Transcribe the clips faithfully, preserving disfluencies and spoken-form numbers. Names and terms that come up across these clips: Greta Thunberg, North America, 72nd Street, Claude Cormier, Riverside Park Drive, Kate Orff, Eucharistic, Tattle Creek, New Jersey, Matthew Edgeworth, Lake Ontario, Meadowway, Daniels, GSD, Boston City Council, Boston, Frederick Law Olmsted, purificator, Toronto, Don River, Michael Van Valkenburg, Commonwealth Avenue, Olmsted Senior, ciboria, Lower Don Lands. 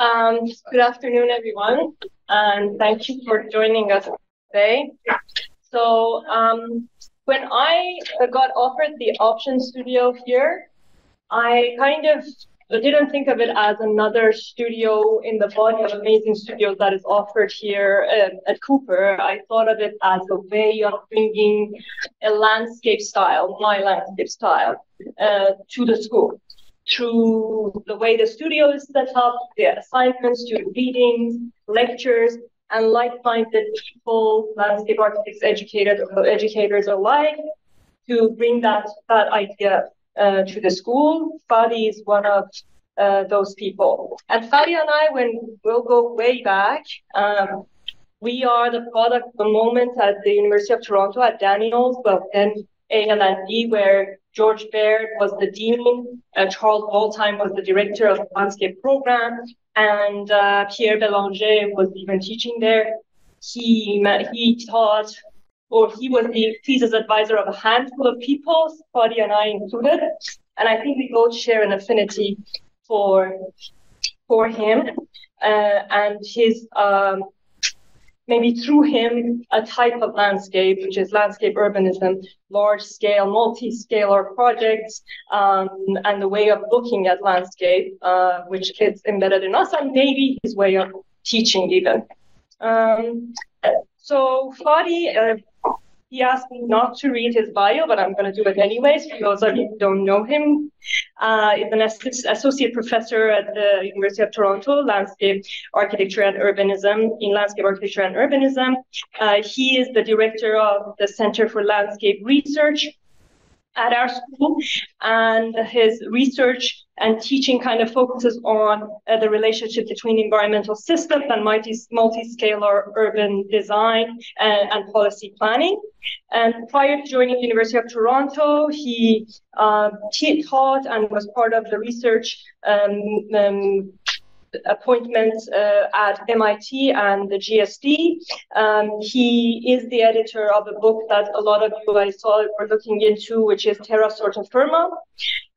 Um, good afternoon, everyone, and thank you for joining us today. So um, when I got offered the option studio here, I kind of didn't think of it as another studio in the body of amazing studios that is offered here at, at Cooper. I thought of it as a way of bringing a landscape style, my landscape style, uh, to the school. Through the way the studio is set up, the assignments, student readings, lectures, and like-minded people, landscape architects, educators, educators alike, to bring that that idea uh, to the school. Fadi is one of uh, those people. And Fadi and I, when we'll go way back, um, we are the product of the moment at the University of Toronto at Daniels, but then A L and D, where George Baird was the dean, uh, Charles Waldheim was the director of the landscape program, and uh, Pierre Belanger was even teaching there. He he taught, or he was the thesis advisor of a handful of people, Fadi and I included, and I think we both share an affinity for for him uh, and his. Um, Maybe through him, a type of landscape, which is landscape urbanism, large-scale, multi-scalar projects, um, and the way of looking at landscape, uh, which is embedded in us, and maybe his way of teaching even. Um, so Fadi, uh, he asked me not to read his bio, but I'm going to do it anyways, for those of you who don't know him. Uh, he's an associate professor at the University of Toronto, Landscape Architecture and Urbanism, in Landscape Architecture and Urbanism. Uh, he is the director of the Center for Landscape Research at our school, and his research and teaching kind of focuses on uh, the relationship between environmental systems and multi- multi-scalar urban design and, and policy planning. And prior to joining the University of Toronto, he uh, taught and was part of the research um, um, appointments uh, at M I T and the G S D. Um, he is the editor of a book that a lot of you I saw were looking into, which is Terra Sorta Firma.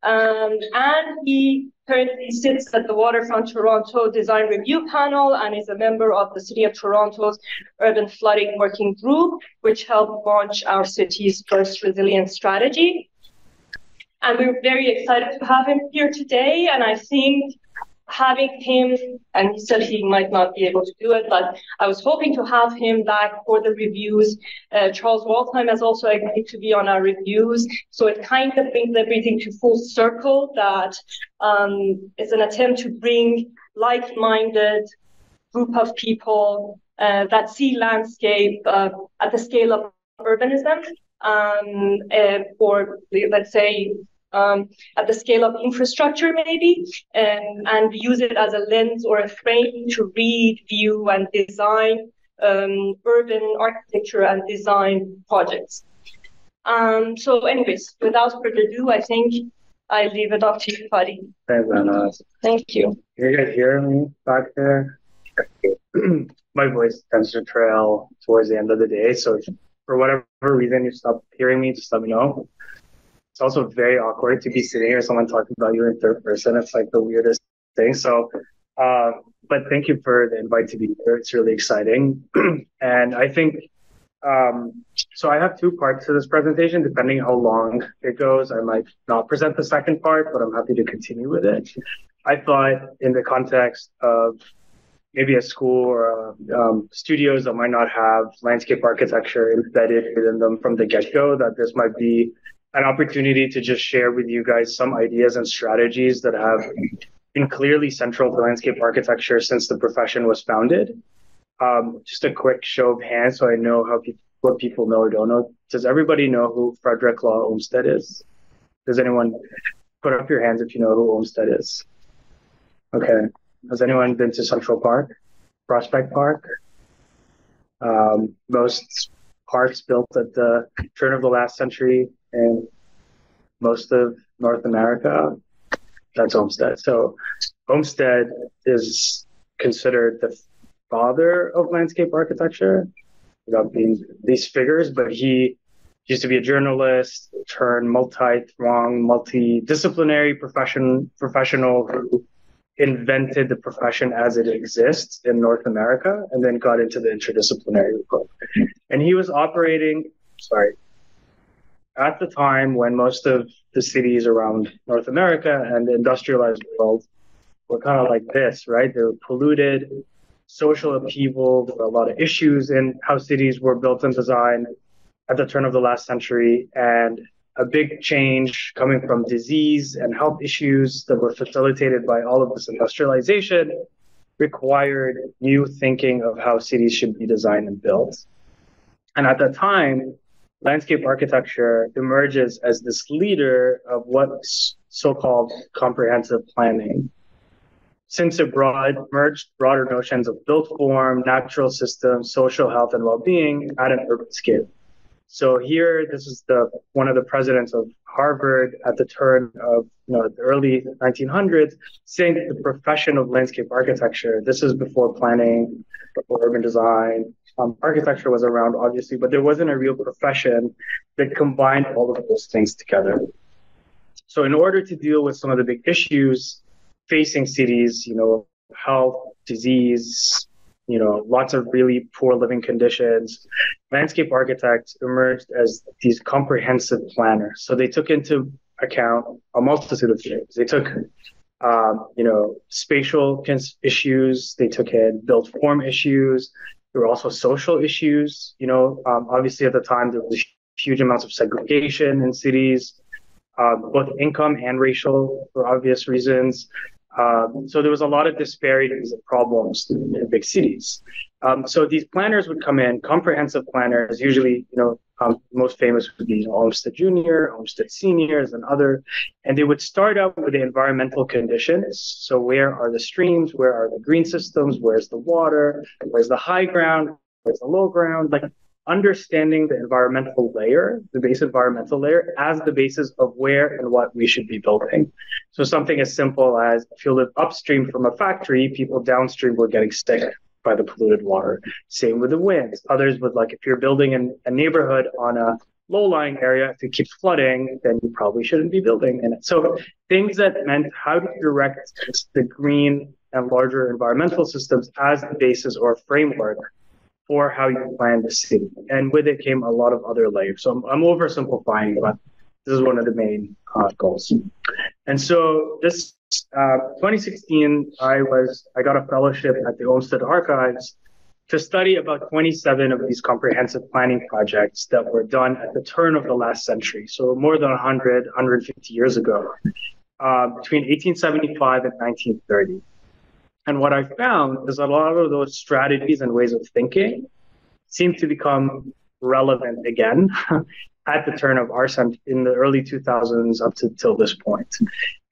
Um, and he currently sits at the Waterfront Toronto Design Review Panel and is a member of the City of Toronto's Urban Flooding Working Group, which helped launch our city's first resilience strategy. And we're very excited to have him here today. And I think having him, and he said he might not be able to do it, but I was hoping to have him back for the reviews. Uh, Charles Waldheim has also agreed to be on our reviews. So it kind of brings everything to full circle that um, is an attempt to bring like-minded group of people uh, that see landscape uh, at the scale of urbanism, um, uh, or let's say, Um, at the scale of infrastructure, maybe, and, and use it as a lens or a frame to read, view, and design um, urban architecture and design projects. Um, so anyways, without further ado, I think I leave it up to you, Fadi. Thank you. Can you guys hear me back there? My voice tends to trail towards the end of the day, so if for whatever reason you stop hearing me, just let me know. It's also very awkward to be sitting here, someone talking about you in third person. It's like the weirdest thing. So, uh, but thank you for the invite to be here. It's really exciting. And I think, um, so I have two parts to this presentation. Depending how long it goes, I might not present the second part, but I'm happy to continue with it. I thought in the context of maybe a school or uh, um, studios that might not have landscape architecture embedded within them from the get-go, that this might be an opportunity to just share with you guys some ideas and strategies that have been clearly central to landscape architecture since the profession was founded. Um, just a quick show of hands so I know how pe- what people know or don't know. Does everybody know who Frederick Law Olmsted is? Does anyone put up your hands if you know who Olmsted is? Okay. Has anyone been to Central Park? Prospect Park? Um, most parks built at the turn of the last century and most of North America, that's Olmsted. So Olmsted is considered the father of landscape architecture, without being these figures, but he used to be a journalist, turned multi-throng, multidisciplinary profession, professional who invented the profession as it exists in North America, and then got into the interdisciplinary approach. And he was operating, sorry, at the time when most of the cities around North America and the industrialized world were kind of like this, right? They were polluted, social upheaval, there were a lot of issues in how cities were built and designed at the turn of the last century, and a big change coming from disease and health issues that were facilitated by all of this industrialization required new thinking of how cities should be designed and built. And at that time, landscape architecture emerges as this leader of what's so-called comprehensive planning. Since it broad, merged broader notions of built form, natural systems, social health, and well-being at an urban scale. So here, this is the one of the presidents of Harvard at the turn of you know, the early nineteen hundreds, saying that the profession of landscape architecture, this is before planning, before urban design, um, architecture was around, obviously, but there wasn't a real profession that combined all of those things together. So in order to deal with some of the big issues facing cities, you know, health, disease, you know, lots of really poor living conditions, landscape architects emerged as these comprehensive planners. So they took into account a multitude of things. They took, um, you know, spatial issues. They took in built form issues. There were also social issues. You know, um, obviously at the time there was huge amounts of segregation in cities, uh, both income and racial, for obvious reasons. Um, so there was a lot of disparities and problems in, in big cities. Um, so these planners would come in, comprehensive planners, usually, you know, um, most famous would be Olmsted Junior, Olmsted Seniors, and other, and they would start out with the environmental conditions. So where are the streams? Where are the green systems? Where's the water? Where's the high ground? Where's the low ground? Like understanding the environmental layer, the base environmental layer, as the basis of where and what we should be building. So something as simple as if you live upstream from a factory, people downstream were getting sick by the polluted water. Same with the winds. Others would, like, if you're building in a neighborhood on a low-lying area, if it keeps flooding, then you probably shouldn't be building in it. So things that meant how to direct the green and larger environmental systems as the basis or framework for how you plan the city. And with it came a lot of other layers. So I'm, I'm oversimplifying, but this is one of the main uh, goals. And so this uh, twenty sixteen, I was I got a fellowship at the Olmsted Archives to study about twenty-seven of these comprehensive planning projects that were done at the turn of the last century. So more than one hundred, one hundred fifty years ago, uh, between eighteen seventy-five and nineteen thirty. And what I found is a lot of those strategies and ways of thinking seem to become relevant again at the turn of our century, in the early two thousands up to till this point.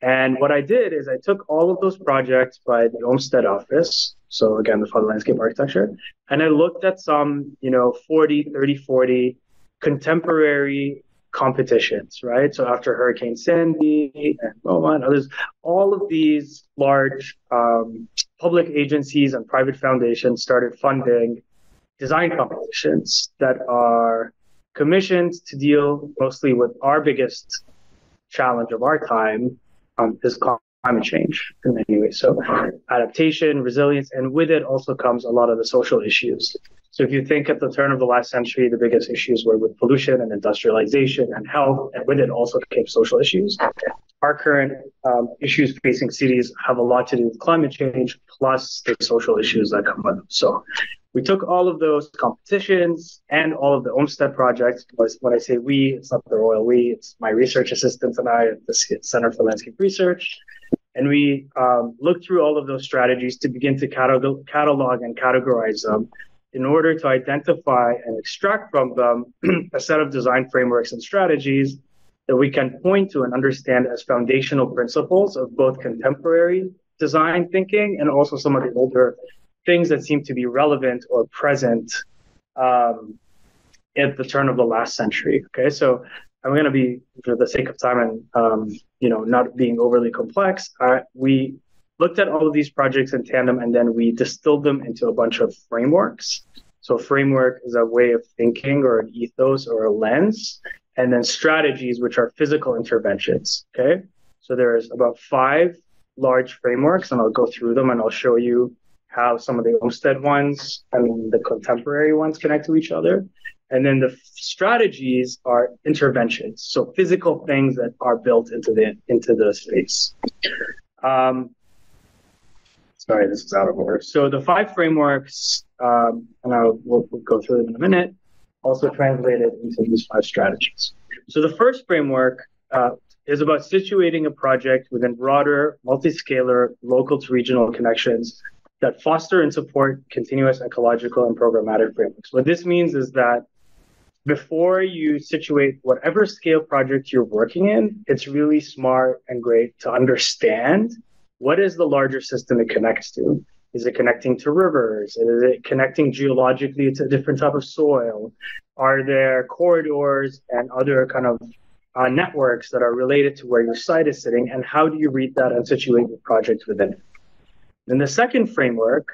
And what I did is I took all of those projects by the Olmsted office, so again, the Father Landscape Architecture, and I looked at some, you know, forty, thirty, forty contemporary competitions, right? So after Hurricane Sandy and Roma and others, all of these large um, public agencies and private foundations started funding design competitions that are commissioned to deal mostly with our biggest challenge of our time, um, is climate change in many ways. So adaptation, resilience, and with it also comes a lot of the social issues. So if you think at the turn of the last century, the biggest issues were with pollution and industrialization and health, and with it also came social issues. Our current um, issues facing cities have a lot to do with climate change, plus the social issues that come with them. So we took all of those competitions and all of the Olmsted projects. When I say we, it's not the royal we, it's my research assistants and I at the Center for Landscape Research. And we um, looked through all of those strategies to begin to catalog, catalog and categorize them, in order to identify and extract from them a set of design frameworks and strategies that we can point to and understand as foundational principles of both contemporary design thinking and also some of the older things that seem to be relevant or present um, at the turn of the last century. Okay, so I'm going to be, for the sake of time and um, you know, not being overly complex, uh, we looked at all of these projects in tandem, and then we distilled them into a bunch of frameworks. So a framework is a way of thinking or an ethos or a lens, and then strategies, which are physical interventions, okay? So there's about five large frameworks, and I'll go through them and I'll show you how some of the Olmsted ones, I mean, the contemporary ones connect to each other. And then the f- strategies are interventions, so physical things that are built into the into the space. Um, sorry, this is out of order. So the five frameworks, um, and I'll we'll, we'll go through them in a minute, also translated into these five strategies. So the first framework uh, is about situating a project within broader, multiscalar, local to regional connections that foster and support continuous ecological and programmatic frameworks. What this means is that before you situate whatever scale project you're working in, it's really smart and great to understand what is the larger system it connects to. Is it connecting to rivers? Is it connecting geologically to a different type of soil? Are there corridors and other kind of uh, networks that are related to where your site is sitting? And how do you read that and situate your project within it? And the second framework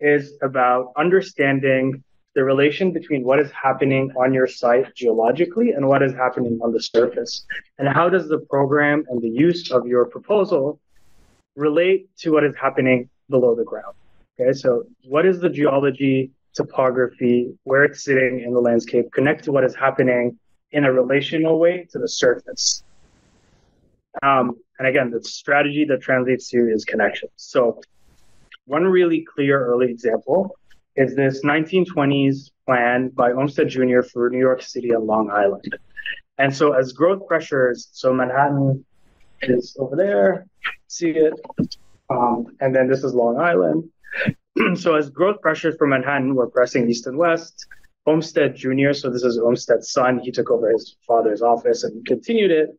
is about understanding the relation between what is happening on your site geologically and what is happening on the surface. And how does the program and the use of your proposal relate to what is happening below the ground? Okay, so what is the geology, topography, where it's sitting in the landscape, connect to what is happening in a relational way to the surface? Um, and again, the strategy that translates to is connections. So one really clear early example is this nineteen twenties plan by Olmsted Junior for New York City and Long Island. And so as growth pressures, so Manhattan is over there, see it, um, and then this is Long Island. So as growth pressures for Manhattan were pressing east and west, Olmsted Junior, so this is Olmsted's son, he took over his father's office and continued it,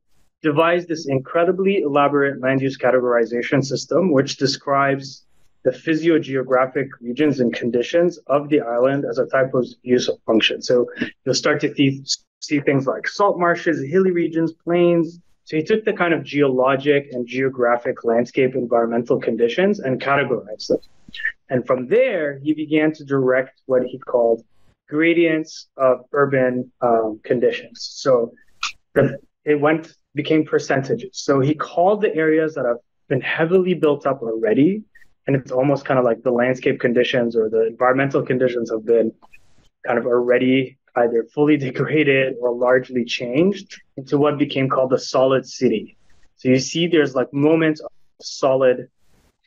devised this incredibly elaborate land use categorization system, which describes the physiogeographic regions and conditions of the island as a type of use of function. So you'll start to th- see things like salt marshes, hilly regions, plains. So he took the kind of geologic and geographic landscape environmental conditions and categorized them. And from there, he began to direct what he called gradients of urban um, conditions. So it went became percentages. So he called the areas that have been heavily built up already, and it's almost kind of like the landscape conditions or the environmental conditions have been kind of already either fully degraded or largely changed into what became called the solid city. So you see there's like moments of solid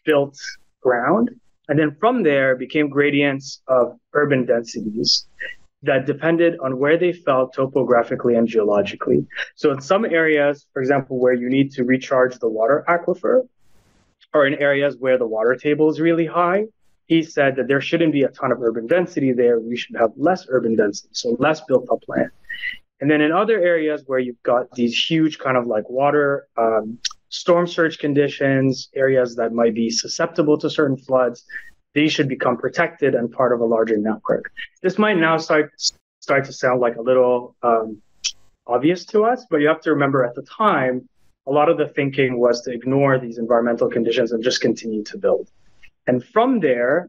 built ground. And then from there became gradients of urban densities that depended on where they fell topographically and geologically. So in some areas, for example, where you need to recharge the water aquifer, or in areas where the water table is really high, he said that there shouldn't be a ton of urban density there. We should have less urban density, so less built-up land. And then in other areas where you've got these huge kind of like water um, storm surge conditions, areas that might be susceptible to certain floods, they should become protected and part of a larger network. This might now start start to sound like a little um, obvious to us, but you have to remember at the time, a lot of the thinking was to ignore these environmental conditions and just continue to build. And from there,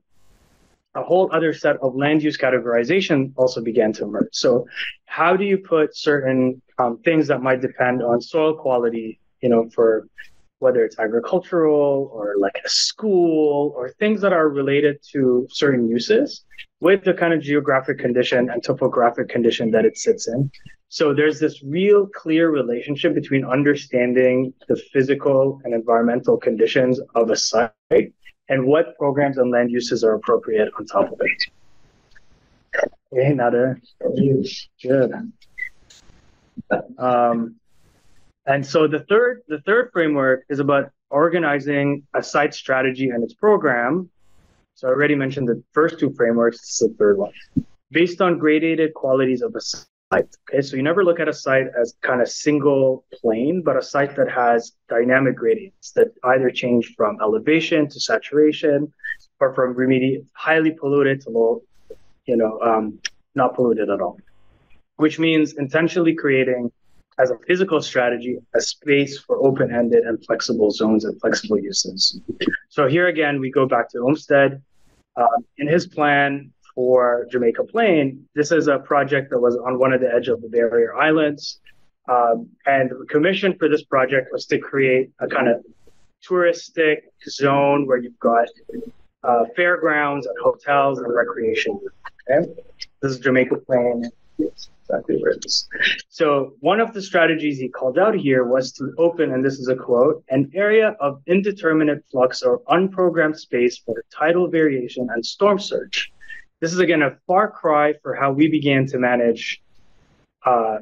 a whole other set of land use categorization also began to emerge. So how do you put certain um, things that might depend on soil quality, you know, for whether it's agricultural or like a school or things that are related to certain uses with the kind of geographic condition and topographic condition that it sits in. So there's this real clear relationship between understanding the physical and environmental conditions of a site and what programs and land uses are appropriate on top of it. Okay, another. Good. Um, And so the third the third framework is about organizing a site strategy and its program. So I already mentioned the first two frameworks, this is the third one. Based on gradated qualities of a site. Okay, so you never look at a site as kind of single plane, but a site that has dynamic gradients that either change from elevation to saturation or from remedi- highly polluted to low, you know, um, not polluted at all, which means intentionally creating as a physical strategy, a space for open-ended and flexible zones and flexible uses. So here again, we go back to Olmsted. Um, in his plan for Jamaica Plain, this is a project that was on one of the edge of the barrier islands. Um, and the commission for this project was to create a kind of touristic zone where you've got uh, fairgrounds and hotels and recreation. Okay? This is Jamaica Plain. Yes, exactly where it is. So one of the strategies he called out here was to open, and this is a quote, an area of indeterminate flux or unprogrammed space for tidal variation and storm surge. This is, again, a far cry for how we began to manage uh,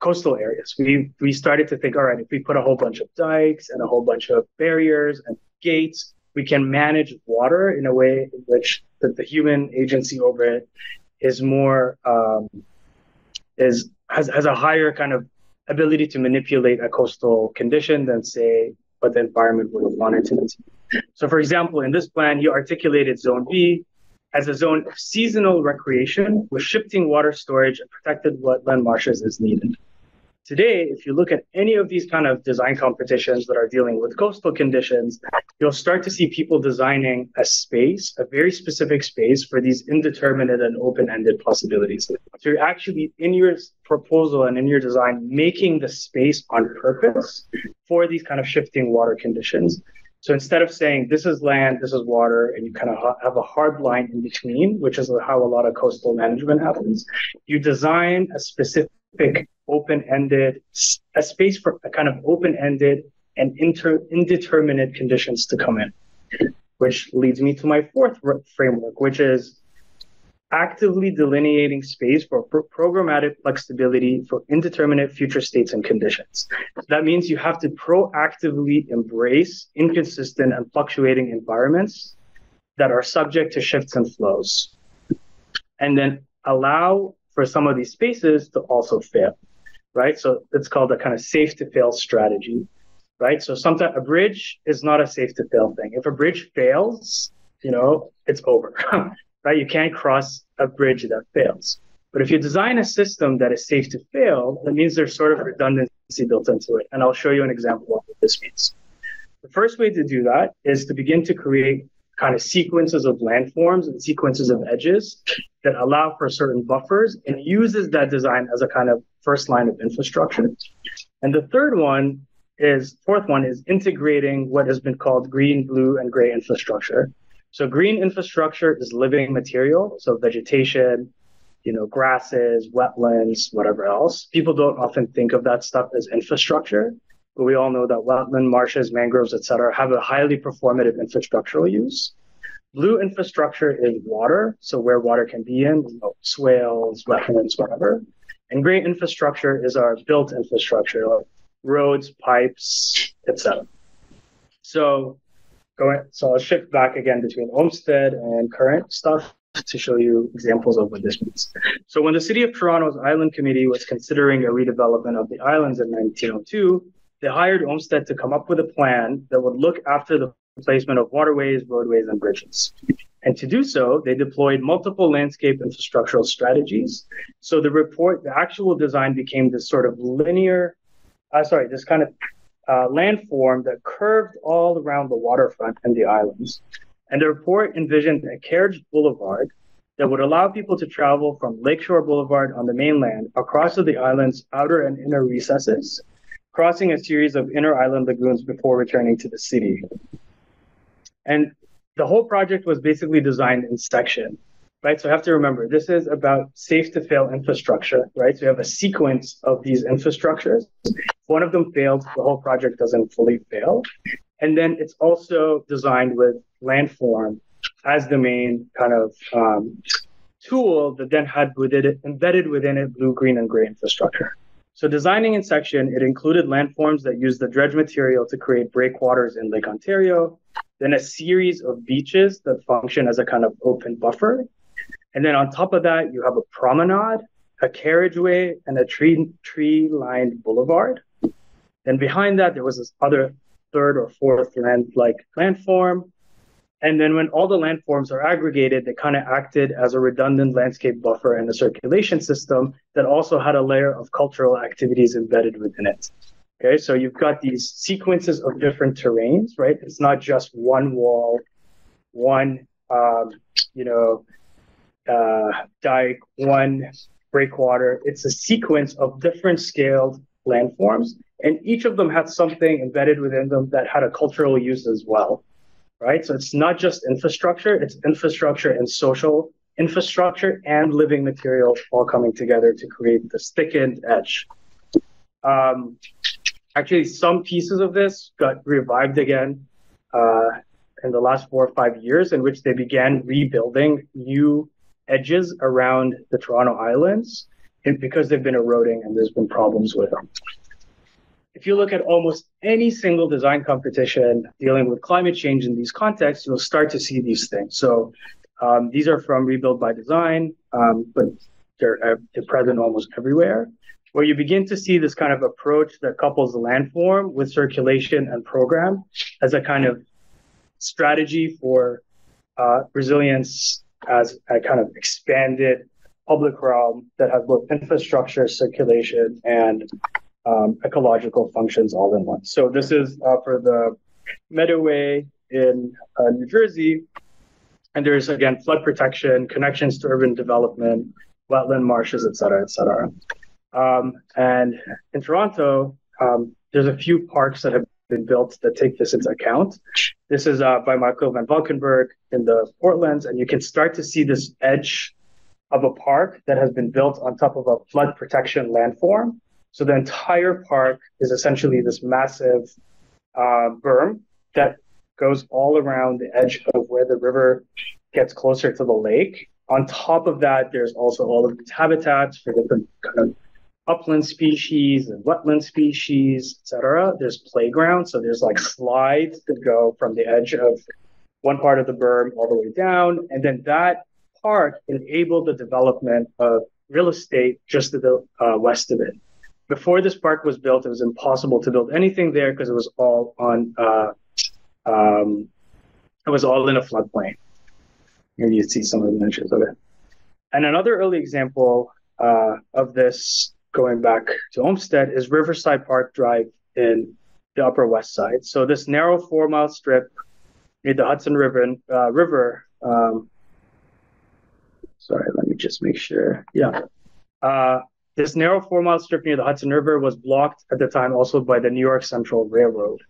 coastal areas. We we started to think, all right, if we put a whole bunch of dikes and a whole bunch of barriers and gates, we can manage water in a way in which the, the human agency over it is more, um, is has, has a higher kind of ability to manipulate a coastal condition than, say, what the environment would have wanted to do. So, for example, in this plan, he articulated Zone B as a zone of seasonal recreation with shifting water storage and protected wetland marshes as needed. Today, if you look at any of these kind of design competitions that are dealing with coastal conditions, you'll start to see people designing a space, a very specific space for these indeterminate and open-ended possibilities. So you're actually, in your proposal and in your design, making the space on purpose for these kind of shifting water conditions. So instead of saying, this is land, this is water, and you kind of ha- have a hard line in between, which is how a lot of coastal management happens, you design a specific open-ended, a space for a kind of open-ended and inter- indeterminate conditions to come in, which leads me to my fourth r- framework, which is actively delineating space for pro- programmatic flexibility for indeterminate future states and conditions. That means you have to proactively embrace inconsistent and fluctuating environments that are subject to shifts and flows, and then allow for some of these spaces to also fail, right? So it's called a kind of safe to fail strategy, right? So sometimes a bridge is not a safe to fail thing. If a bridge fails, you know, it's over, right? You can't cross a bridge that fails. But if you design a system that is safe to fail, that means there's sort of redundancy built into it. And I'll show you an example of what this means. The first way to do that is to begin to create kind of sequences of landforms and sequences of edges that allow for certain buffers and uses that design as a kind of first line of infrastructure. And the third one is, fourth one is integrating what has been called green, blue, and gray infrastructure. So green infrastructure is living material, so vegetation, you know, grasses, wetlands, whatever else. People don't often think of that stuff as infrastructure, but we all know that wetland, marshes, mangroves, et cetera, have a highly performative infrastructural use. Blue infrastructure is water, so where water can be in, you know, swales, wetlands, whatever. And gray infrastructure is our built infrastructure, like roads, pipes, et cetera. So, going, so I'll shift back again between Olmsted and current stuff to show you examples of what this means. So when the City of Toronto's Island Committee was considering a redevelopment of the islands in nineteen oh two, they hired Olmsted to come up with a plan that would look after the replacement of waterways, roadways, and bridges. And to do so, they deployed multiple landscape infrastructural strategies. So the report, the actual design became this sort of linear, uh, sorry, this kind of uh, landform that curved all around the waterfront and the islands. And the report envisioned a carriage boulevard that would allow people to travel from Lakeshore Boulevard on the mainland across to the island's outer and inner recesses, crossing a series of inner island lagoons before returning to the city. And the whole project was basically designed in section, right? So you have to remember, this is about safe to fail infrastructure, right? So you have a sequence of these infrastructures. If one of them fails, the whole project doesn't fully fail. And then it's also designed with landform as the main kind of um, tool that then had within it, embedded within it blue, green, and gray infrastructure. So designing in section, it included landforms that use the dredge material to create breakwaters in Lake Ontario, then a series of beaches that function as a kind of open buffer. And then on top of that, you have a promenade, a carriageway, and a tree, tree-lined boulevard. Then behind that, there was this other third or fourth land-like landform. And then when all the landforms are aggregated, they kind of acted as a redundant landscape buffer and a circulation system that also had a layer of cultural activities embedded within it. Okay, so you've got these sequences of different terrains, right? It's not just one wall, one, um, you know, uh, dike, one breakwater. It's a sequence of different scaled landforms. And each of them had something embedded within them that had a cultural use as well, right? So it's not just infrastructure, it's infrastructure and social infrastructure and living material all coming together to create this thickened edge. Um, actually, some pieces of this got revived again uh, in the last four or five years, in which they began rebuilding new edges around the Toronto Islands because they've been eroding and there's been problems with them. If you look at almost any single design competition dealing with climate change in these contexts, you'll start to see these things. So um, these are from Rebuild by Design, um, but they're, they're present almost everywhere, where you begin to see this kind of approach that couples landform with circulation and program as a kind of strategy for uh, resilience as a kind of expanded public realm that has both infrastructure, circulation, and Um, ecological functions all in one. So this is uh, for the Meadowway in uh, New Jersey. And there's, again, flood protection, connections to urban development, wetland marshes, et cetera, et cetera. Um, and in Toronto, um, there's a few parks that have been built that take this into account. This is uh, by Michael Van Valkenburg in the Portlands. And you can start to see this edge of a park that has been built on top of a flood protection landform. So the entire park is essentially this massive uh, berm that goes all around the edge of where the river gets closer to the lake. On top of that, there's also all of these habitats for different kind of upland species and wetland species, et cetera. There's playgrounds, so there's like slides that go from the edge of one part of the berm all the way down. And then that park enabled the development of real estate just to the uh, west of it. Before this park was built, it was impossible to build anything there because it was all on, uh, um, it was all in a floodplain. Maybe you see some of the miniatures of it. And another early example uh, of this, going back to Olmsted, is Riverside Park Drive in the Upper West Side. So this narrow four-mile strip near the Hudson River. Uh, river um, sorry, let me just make sure. Yeah. Uh, This narrow four-mile strip near the Hudson River was blocked at the time also by the New York Central Railroad.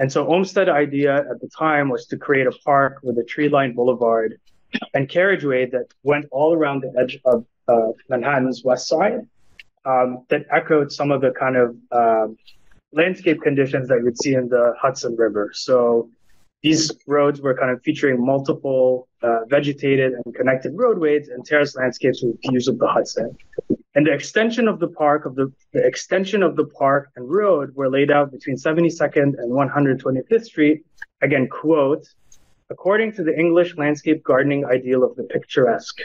And so Olmsted's idea at the time was to create a park with a tree-lined boulevard and carriageway that went all around the edge of uh, Manhattan's west side um, that echoed some of the kind of uh, landscape conditions that you'd see in the Hudson River. So these roads were kind of featuring multiple uh, vegetated and connected roadways and terrace landscapes with views of the Hudson. And the extension of the park of the, the extension of the park and road were laid out between seventy-second and one hundred twenty-fifth Street. Again, quote, according to the English landscape gardening ideal of the picturesque,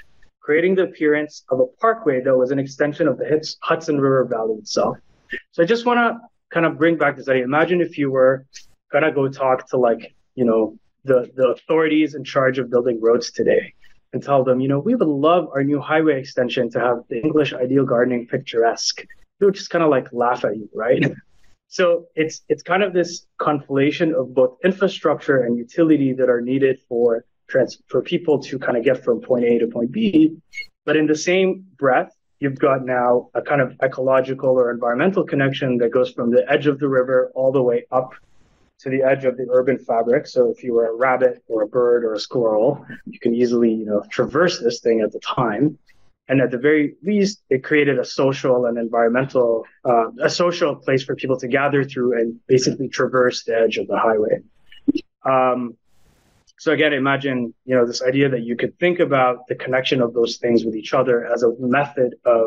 creating the appearance of a parkway that was an extension of the Hudson River Valley itself. So I just want to kind of bring back this idea. Imagine if you were gonna go talk to like, you know, the, the authorities in charge of building roads today, and tell them, you know, we would love our new highway extension to have the English ideal gardening picturesque. They would just kind of like laugh at you, right? So it's it's kind of this conflation of both infrastructure and utility that are needed for trans- for people to kind of get from point A to point B. But in the same breath, you've got now a kind of ecological or environmental connection that goes from the edge of the river all the way up to the edge of the urban fabric. So if you were a rabbit or a bird or a squirrel, you can easily, you know, traverse this thing at the time. And at the very least, it created a social and environmental, uh, a social place for people to gather through and basically traverse the edge of the highway. Um, so again, imagine, you know, this idea that you could think about the connection of those things with each other as a method of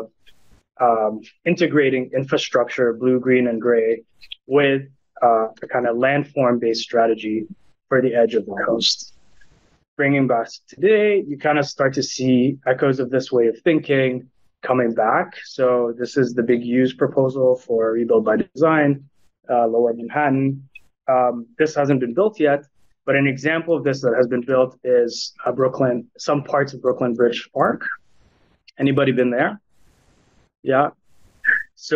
um, integrating infrastructure, blue, green, and gray, with Uh, a kind of landform-based strategy for the edge of the coast. Bringing back to today, you kind of start to see echoes of this way of thinking coming back. So this is the big use proposal for Rebuild by Design, uh, Lower Manhattan. Um, this hasn't been built yet, but an example of this that has been built is uh, Brooklyn, some parts of Brooklyn Bridge Park. Anybody been there? Yeah. So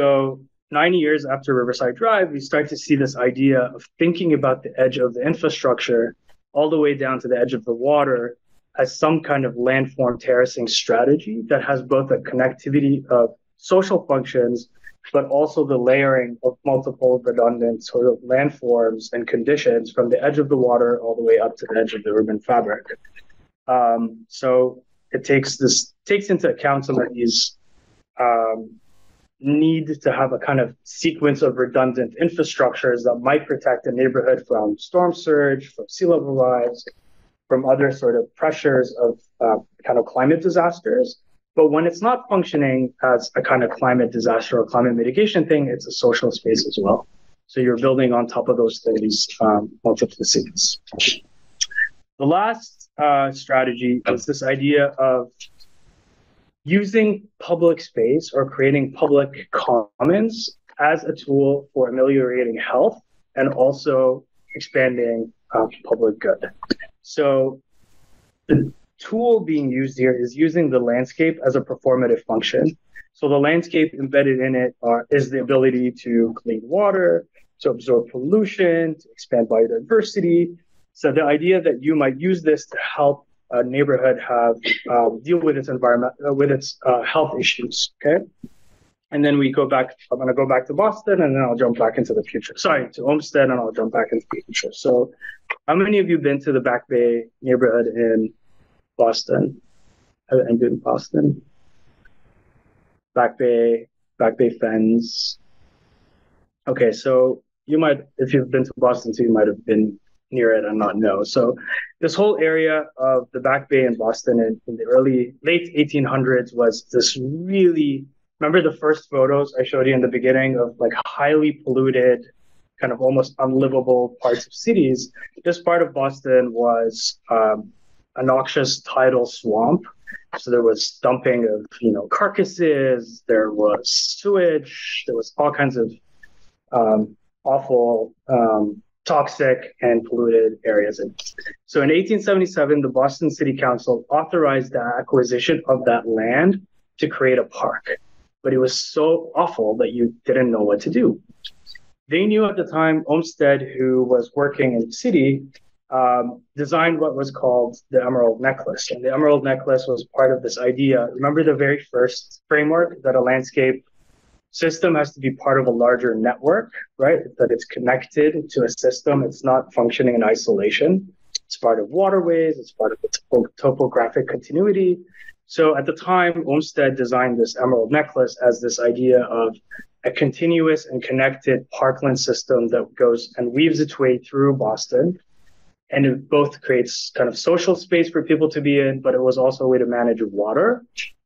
nine years after Riverside Drive, we start to see this idea of thinking about the edge of the infrastructure all the way down to the edge of the water as some kind of landform terracing strategy that has both a connectivity of social functions but also the layering of multiple redundant sort of landforms and conditions from the edge of the water all the way up to the edge of the urban fabric. Um, so it takes this takes into account some of these um, need to have a kind of sequence of redundant infrastructures that might protect the neighborhood from storm surge, from sea level rise, from other sort of pressures of uh, kind of climate disasters. But when it's not functioning as a kind of climate disaster or climate mitigation thing, it's a social space as well. So you're building on top of those things, um, multiplicities. The last uh, strategy is this idea of using public space or creating public commons as a tool for ameliorating health and also expanding uh, public good. So the tool being used here is using the landscape as a performative function. So the landscape embedded in it are, is the ability to clean water, to absorb pollution, to expand biodiversity. So the idea that you might use this to help a neighborhood have um, deal with its environment, uh, with its uh, health issues, okay? And then we go back, I'm gonna go back to Boston and then I'll jump back into the future. Sorry, to Olmsted and I'll jump back into the future. So how many of you have been to the Back Bay neighborhood in Boston? I've been in Boston. Back Bay, Back Bay Fens. Okay, so you might, if you've been to Boston too, you might have been near it and not know. So this whole area of the Back Bay in Boston in, in the early, late eighteen hundreds was this really, remember the first photos I showed you in the beginning of like highly polluted, kind of almost unlivable parts of cities? This part of Boston was um, a noxious tidal swamp. So there was dumping of, you know, carcasses, there was sewage, there was all kinds of um, awful, um, toxic and polluted areas. And so in eighteen seventy-seven, the Boston City Council authorized the acquisition of that land to create a park. But it was so awful that you didn't know what to do. They knew at the time, Olmsted, who was working in the city, um, designed what was called the Emerald Necklace. And the Emerald Necklace was part of this idea. Remember the very first framework that a landscape system has to be part of a larger network, right? That it's connected to a system. It's not functioning in isolation. It's part of waterways. It's part of the topo- topographic continuity. So at the time, Olmsted designed this Emerald Necklace as this idea of a continuous and connected parkland system that goes and weaves its way through Boston. And it both creates kind of social space for people to be in, but it was also a way to manage water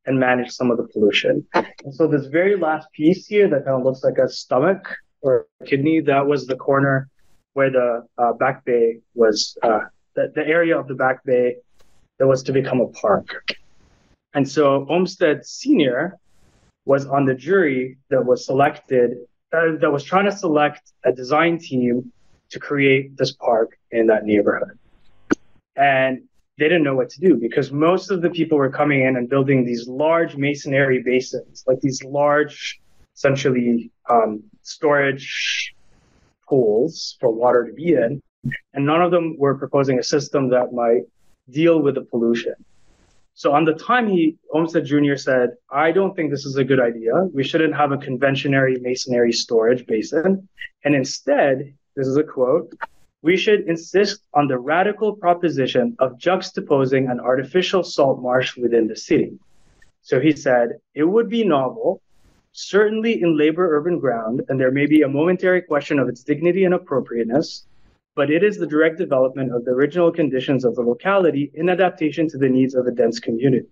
and manage some of the pollution. And so this very last piece here that kind of looks like a stomach or a kidney, that was the corner where the uh, Back Bay was, uh, the, the area of the Back Bay that was to become a park. And so Olmsted Senior was on the jury that was selected, uh, that was trying to select a design team to create this park in that neighborhood. And they didn't know what to do because most of the people were coming in and building these large masonry basins, like these large, essentially, um, storage pools for water to be in. And none of them were proposing a system that might deal with the pollution. So on the time, he, Olmsted Junior said, I don't think this is a good idea. We shouldn't have a conventionary masonry storage basin. And instead, this is a quote, we should insist on the radical proposition of juxtaposing an artificial salt marsh within the city. So he said, it would be novel, certainly in labor urban ground, and there may be a momentary question of its dignity and appropriateness, but it is the direct development of the original conditions of the locality in adaptation to the needs of a dense community.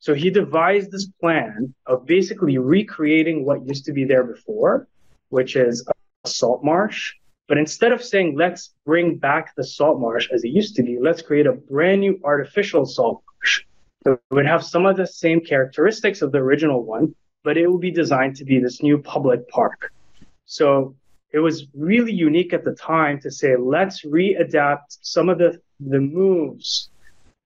So he devised this plan of basically recreating what used to be there before, which is a salt marsh. But instead of saying, let's bring back the salt marsh as it used to be, let's create a brand new artificial salt marsh. So it would have some of the same characteristics of the original one, but it would be designed to be this new public park. So it was really unique at the time to say, let's readapt some of the, the moves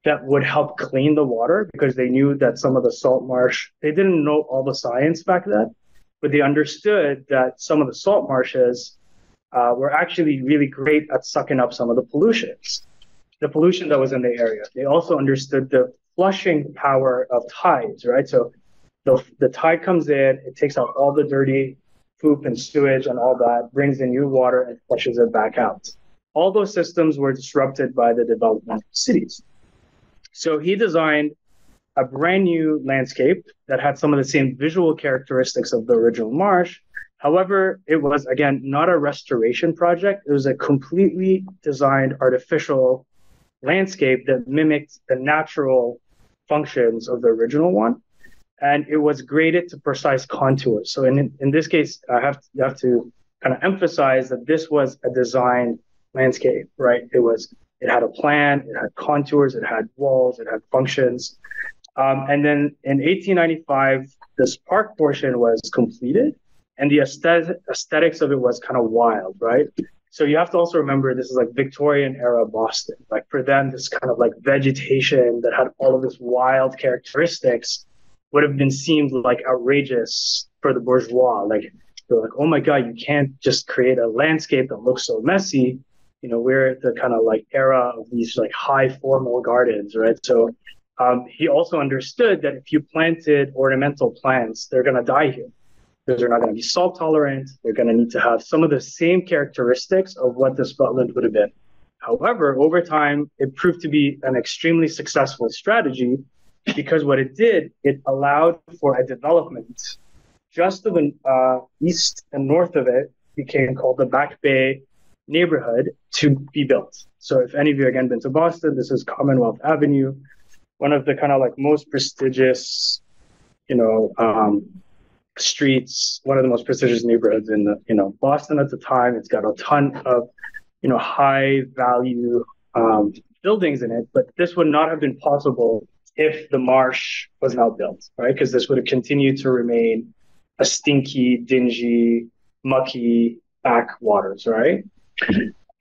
that would help clean the water, because they knew that some of the salt marsh, they didn't know all the science back then, but they understood that some of the salt marshes Uh, were actually really great at sucking up some of the pollutions, the pollution that was in the area. They also understood the flushing power of tides, right? So the, the tide comes in, it takes out all the dirty poop and sewage and all that, brings in new water and flushes it back out. All those systems were disrupted by the development of cities. So he designed a brand new landscape that had some of the same visual characteristics of the original marsh. However, it was, again, not a restoration project. It was a completely designed artificial landscape that mimicked the natural functions of the original one. And it was graded to precise contours. So in, in this case, I have to, have to kind of emphasize that this was a designed landscape, right? It was, it had a plan, it had contours, it had walls, it had functions. Um, and then in eighteen ninety-five, this park portion was completed, and the aesthet- aesthetics of it was kind of wild, right? So you have to also remember this is like Victorian era Boston. Like for them, this kind of like vegetation that had all of this wild characteristics would have been seemed like outrageous for the bourgeois. Like they're like, oh my God, you can't just create a landscape that looks so messy. You know, we're at the kind of like era of these like high formal gardens, right? So Um, he also understood that if you planted ornamental plants, they're going to die here because they're not going to be salt tolerant. They're going to need to have some of the same characteristics of what this wetland would have been. However, over time, it proved to be an extremely successful strategy because what it did, it allowed for a development just to the uh, east and north of it became called the Back Bay neighborhood to be built. So if any of you, again, been to Boston, this is Commonwealth Avenue. One of the kind of like most prestigious, you know, um, streets, one of the most prestigious neighborhoods in, the, you know, Boston at the time. It's got a ton of, you know, high value um, buildings in it. But this would not have been possible if the marsh was not built, right? Because this would have continued to remain a stinky, dingy, mucky backwaters, right?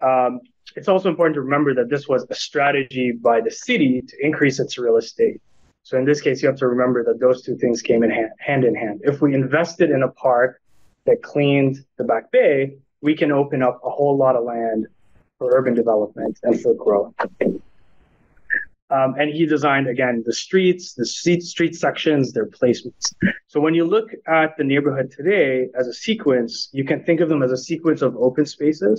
Um, It's also important to remember that this was a strategy by the city to increase its real estate. So in this case, you have to remember that those two things came in hand, hand in hand. If we invested in a park that cleaned the Back Bay, we can open up a whole lot of land for urban development and for growth. Um, and he designed, again, the streets, the street sections, their placements. So when you look at the neighborhood today as a sequence, you can think of them as a sequence of open spaces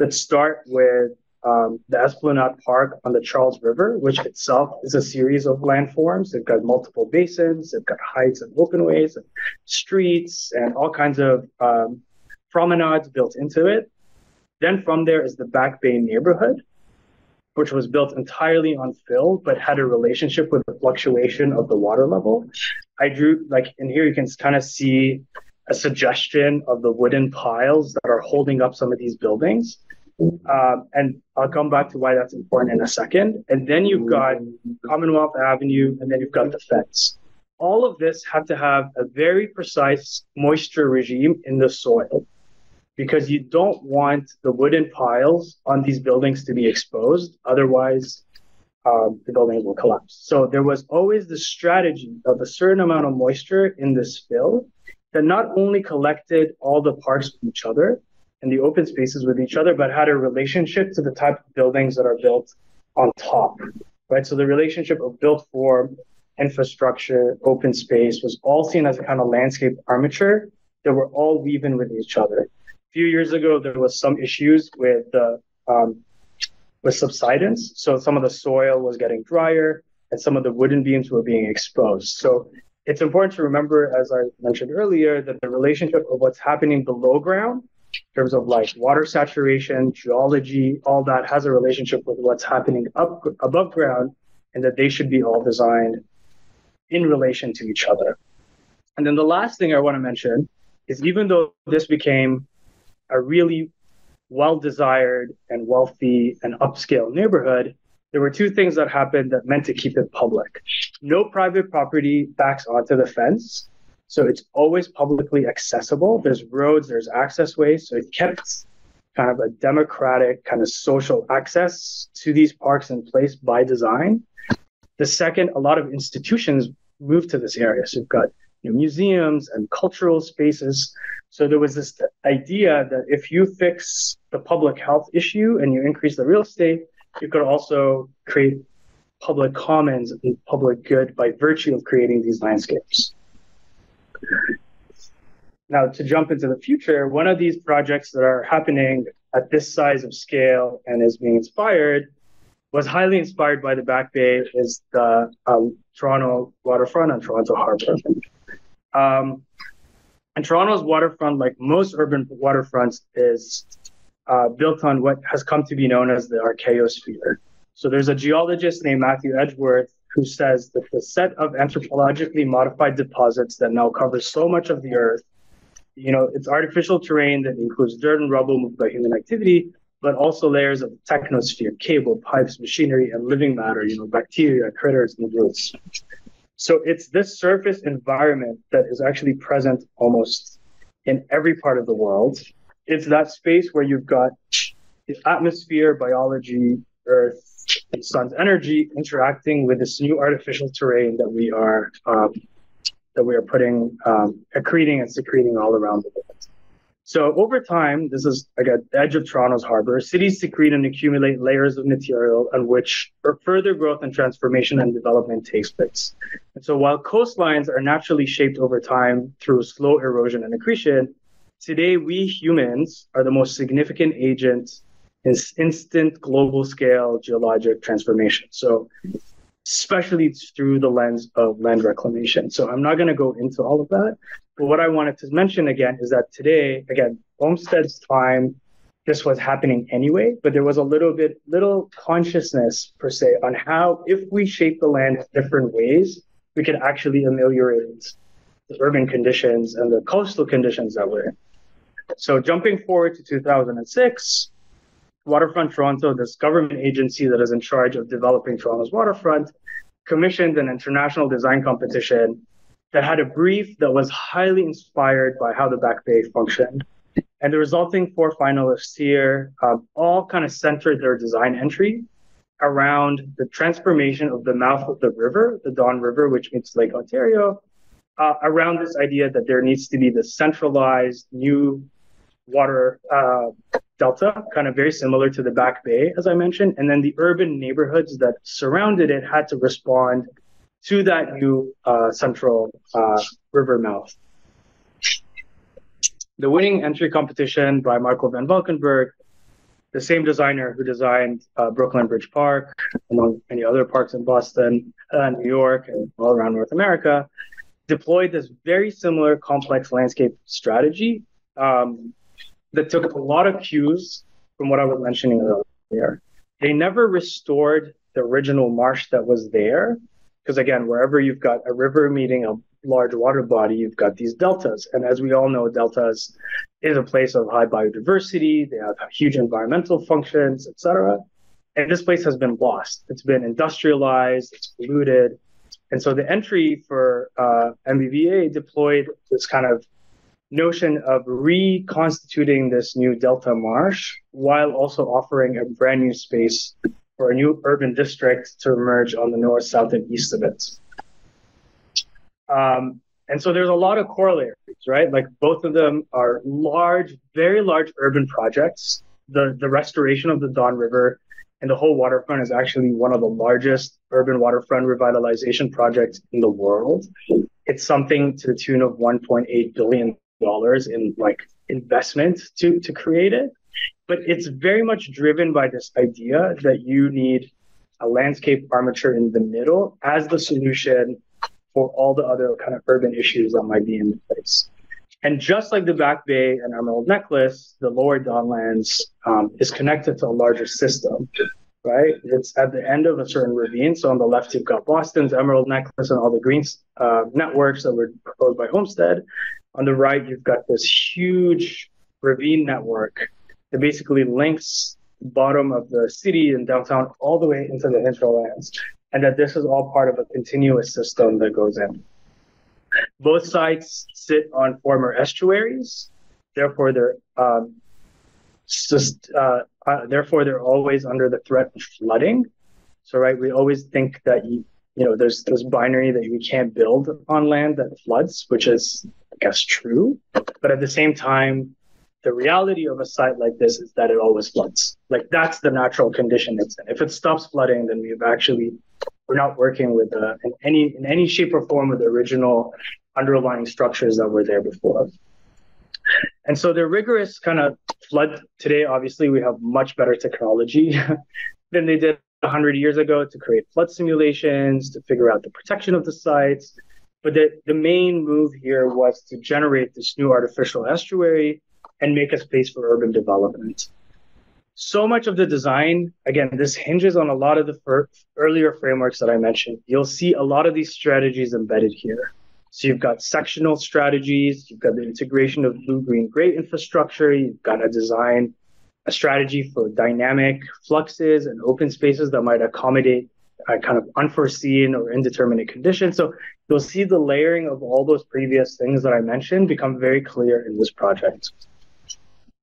that start with um, the Esplanade Park on the Charles River, which itself is a series of landforms. They've got multiple basins, they've got heights and openways, and streets, and all kinds of um, promenades built into it. Then from there is the Back Bay neighborhood, which was built entirely on fill, but had a relationship with the fluctuation of the water level. I drew, like, in here you can kind of see a suggestion of the wooden piles that are holding up some of these buildings. Um, and I'll come back to why that's important in a second. And then you've got Commonwealth Avenue, and then you've got the fence. All of this had to have a very precise moisture regime in the soil, because you don't want the wooden piles on these buildings to be exposed. Otherwise, um, the buildings will collapse. So there was always the strategy of a certain amount of moisture in this fill that not only collected all the parks with each other and the open spaces with each other, but had a relationship to the type of buildings that are built on top, right? So the relationship of built form, infrastructure, open space was all seen as a kind of landscape armature that were all weaving with each other. A few years ago, there was some issues with uh, um, with subsidence. So some of the soil was getting drier and some of the wooden beams were being exposed. So it's important to remember, as I mentioned earlier, that the relationship of what's happening below ground in terms of like water saturation, geology, all that has a relationship with what's happening up above ground, and that they should be all designed in relation to each other. And then the last thing I want to mention is even though this became a really well-desired and wealthy and upscale neighborhood, there were two things that happened that meant to keep it public. No private property backs onto the fence, so it's always publicly accessible. There's roads, there's access ways, so it kept kind of a democratic kind of social access to these parks in place by design. The second, a lot of institutions moved to this area, so you've got you know, museums and cultural spaces. So there was this idea that if you fix the public health issue and you increase the real estate, you could also create public commons and public good by virtue of creating these landscapes. Now, to jump into the future, one of these projects that are happening at this size of scale and is being inspired, was highly inspired by the Back Bay, is the um, Toronto waterfront and Toronto Harbor. Um, and Toronto's waterfront, like most urban waterfronts, is uh, built on what has come to be known as the archaeosphere. So there's a geologist named Matthew Edgeworth who says that the set of anthropologically modified deposits that now cover so much of the earth, you know, it's artificial terrain that includes dirt and rubble moved by human activity, but also layers of technosphere, cable, pipes, machinery, and living matter, you know, bacteria, critters, and roots. So it's this surface environment that is actually present almost in every part of the world. It's that space where you've got the atmosphere, biology, earth, and sun's energy interacting with this new artificial terrain that we are um, that we are putting, um, accreting and secreting all around the world. So over time, this is like at the edge of Toronto's harbor, cities secrete and accumulate layers of material on which further growth and transformation and development takes place. And so while coastlines are naturally shaped over time through slow erosion and accretion, today we humans are the most significant agent in instant global scale geologic transformation. So especially through the lens of land reclamation. So I'm not going to go into all of that. But what I wanted to mention again is that today, again, Olmsted's time, this was happening anyway, but there was a little bit, little consciousness per se on how, if we shape the land in different ways, we could actually ameliorate the urban conditions and the coastal conditions that we're in. So jumping forward to two thousand six, Waterfront Toronto, this government agency that is in charge of developing Toronto's waterfront, commissioned an international design competition that had a brief that was highly inspired by how the Back Bay functioned. And the resulting four finalists here um, all kind of centered their design entry around the transformation of the mouth of the river, the Don River, which meets Lake Ontario, uh, around this idea that there needs to be this centralized new water uh, delta, kind of very similar to the Back Bay, as I mentioned. And then the urban neighborhoods that surrounded it had to respond to that new uh, central uh, river mouth. The winning entry competition by Michael Van Valkenburg, the same designer who designed uh, Brooklyn Bridge Park, among many other parks in Boston, uh, New York, and all around North America, deployed this very similar complex landscape strategy um, that took a lot of cues from what I was mentioning earlier. They never restored the original marsh that was there, because again, wherever you've got a river meeting a large water body, you've got these deltas. And as we all know, deltas is a place of high biodiversity. They have huge environmental functions, et cetera. And this place has been lost. It's been industrialized, it's polluted. And so the entry for uh, M B V A deployed this kind of notion of reconstituting this new delta marsh while also offering a brand new space for a new urban district to emerge on the north, south, and east of it. Um, and so there's a lot of corollaries, right? Like both of them are large, very large urban projects. The, the restoration of the Don River and the whole waterfront is actually one of the largest urban waterfront revitalization projects in the world. It's something to the tune of one point eight billion dollars in like investment to, to create it. But it's very much driven by this idea that you need a landscape armature in the middle as the solution for all the other kind of urban issues that might be in place. And just like the Back Bay and Emerald Necklace, the Lower Don Lands um, is connected to a larger system, right? It's at the end of a certain ravine. So on the left, you've got Boston's Emerald Necklace and all the green uh, networks that were proposed by Olmsted. On the right, you've got this huge ravine network that basically links the bottom of the city and downtown all the way into the hinterlands, and that this is all part of a continuous system that goes in. Both sites sit on former estuaries, therefore they're um, just uh, uh, therefore they're always under the threat of flooding. So, right, we always think that you you know there's this binary that you can't build on land that floods, which is I guess true, but at the same time, the reality of a site like this is that it always floods. Like that's the natural condition it's in. If it stops flooding, then we've actually, we're not working with uh, in any in any shape or form with the original underlying structures that were there before. And so they're rigorous kind of flood. Today, obviously, we have much better technology than they did one hundred years ago to create flood simulations, to figure out the protection of the sites. But the, the main move here was to generate this new artificial estuary and make a space for urban development. So much of the design, again, this hinges on a lot of the fir- earlier frameworks that I mentioned. You'll see a lot of these strategies embedded here. So you've got sectional strategies, you've got the integration of blue-green-gray infrastructure, you've got to design a strategy for dynamic fluxes and open spaces that might accommodate uh, kind of unforeseen or indeterminate conditions. So you'll see the layering of all those previous things that I mentioned become very clear in this project.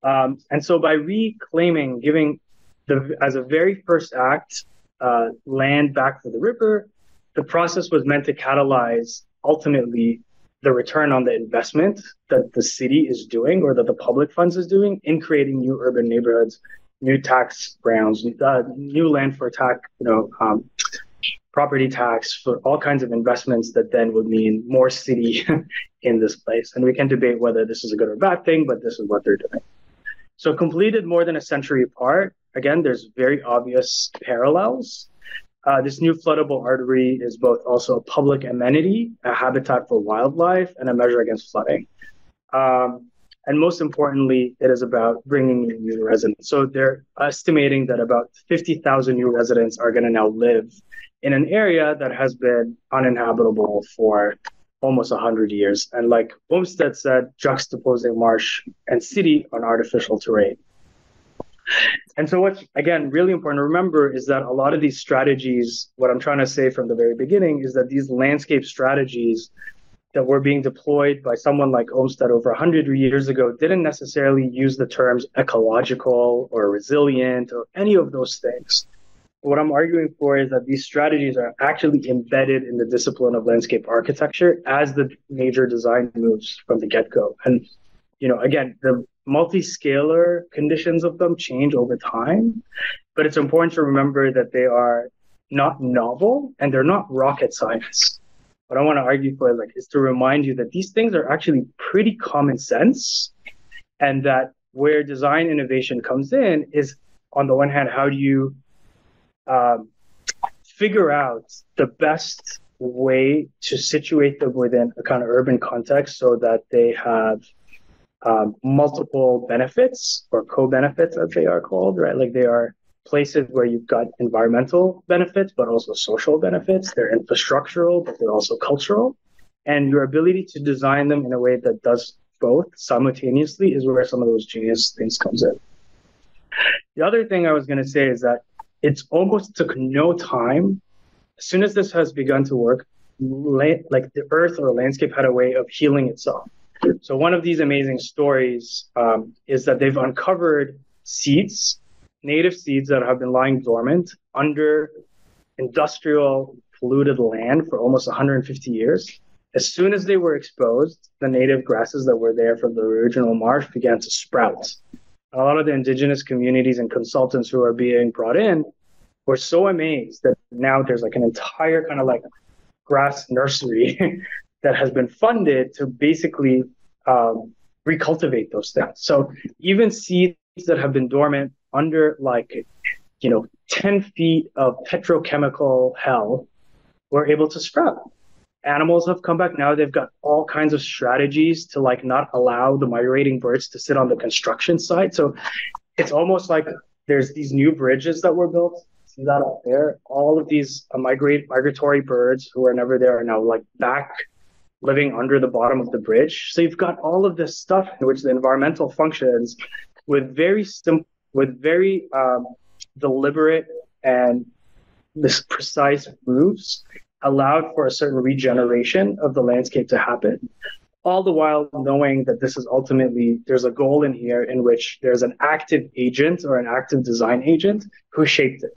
Um, and so by reclaiming, giving the as a very first act, uh, land back to the river, the process was meant to catalyze ultimately the return on the investment that the city is doing or that the public funds is doing in creating new urban neighborhoods, new tax grounds, uh, new land for tax, you know, um, property tax, for all kinds of investments that then would mean more city in this place. And we can debate whether this is a good or bad thing, but this is what they're doing. So completed more than a century apart, again, there's very obvious parallels. Uh, this new floodable artery is both also a public amenity, a habitat for wildlife, and a measure against flooding. Um, and most importantly, it is about bringing in new residents. So they're estimating that about fifty thousand new residents are going to now live in an area that has been uninhabitable for almost one hundred years. And like Olmsted said, juxtaposing marsh and city on artificial terrain. And so what's, again, really important to remember is that a lot of these strategies, what I'm trying to say from the very beginning is that these landscape strategies that were being deployed by someone like Olmsted over one hundred years ago didn't necessarily use the terms ecological or resilient or any of those things. But what I'm arguing for is that these strategies are actually embedded in the discipline of landscape architecture as the major design moves from the get-go. And, you know, again, the multi-scalar conditions of them change over time, but it's important to remember that they are not novel and they're not rocket science. What I want to argue for like, is to remind you that these things are actually pretty common sense, and that where design innovation comes in is, on the one hand, how do you um, figure out the best way to situate them within a kind of urban context so that they have Um, multiple benefits or co-benefits, as they are called, right? Like they are places where you've got environmental benefits, but also social benefits. They're infrastructural, but they're also cultural. And your ability to design them in a way that does both simultaneously is where some of those genius things comes in. The other thing I was going to say is that it's almost took no time. As soon as this has begun to work, la- like the earth or landscape had a way of healing itself. So one of these amazing stories um, is that they've uncovered seeds, native seeds that have been lying dormant under industrial polluted land for almost one hundred fifty years. As soon as they were exposed, the native grasses that were there from the original marsh began to sprout. A lot of the indigenous communities and consultants who are being brought in were so amazed that now there's like an entire kind of like grass nursery that has been funded to basically um, recultivate those things. So even seeds that have been dormant under like, you know, ten feet of petrochemical hell were able to sprout. Animals have come back. Now they've got all kinds of strategies to like not allow the migrating birds to sit on the construction site. So it's almost like there's these new bridges that were built. See that up there? All of these uh, migrate migratory birds who are never there are now like back living under the bottom of the bridge. So you've got all of this stuff in which the environmental functions with very simple, with very um, deliberate and this precise moves allowed for a certain regeneration of the landscape to happen. All the while knowing that this is ultimately, there's a goal in here in which there's an active agent or an active design agent who shaped it.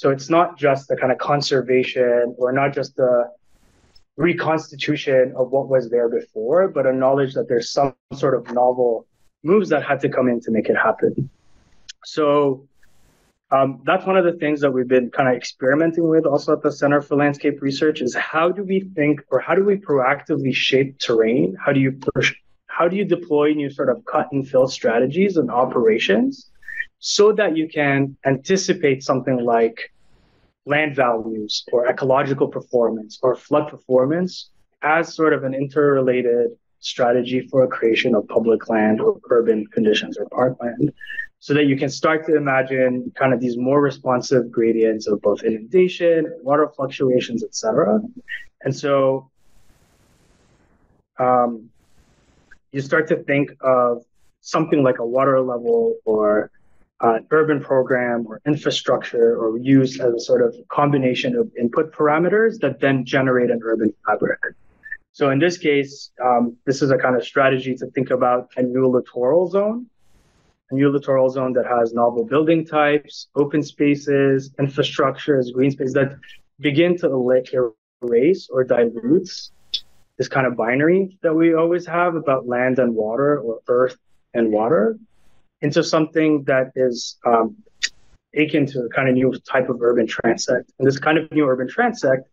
So it's not just the kind of conservation or not just the reconstitution of what was there before, but a knowledge that there's some sort of novel moves that had to come in to make it happen. So um, that's one of the things that we've been kind of experimenting with also at the Center for Landscape Research is how do we think or how do we proactively shape terrain? How do you push, how do you deploy new sort of cut and fill strategies and operations so that you can anticipate something like land values or ecological performance or flood performance as sort of an interrelated strategy for a creation of public land or urban conditions or parkland, so that you can start to imagine kind of these more responsive gradients of both inundation, water fluctuations, et cetera. And so um, you start to think of something like a water level or uh, an urban program or infrastructure or use as a sort of combination of input parameters that then generate an urban fabric. So in this case, um, this is a kind of strategy to think about a new littoral zone, a new littoral zone that has novel building types, open spaces, infrastructures, green space that begin to erase or dilute this kind of binary that we always have about land and water or earth and water into something that is um, akin to a kind of new type of urban transect. And this kind of new urban transect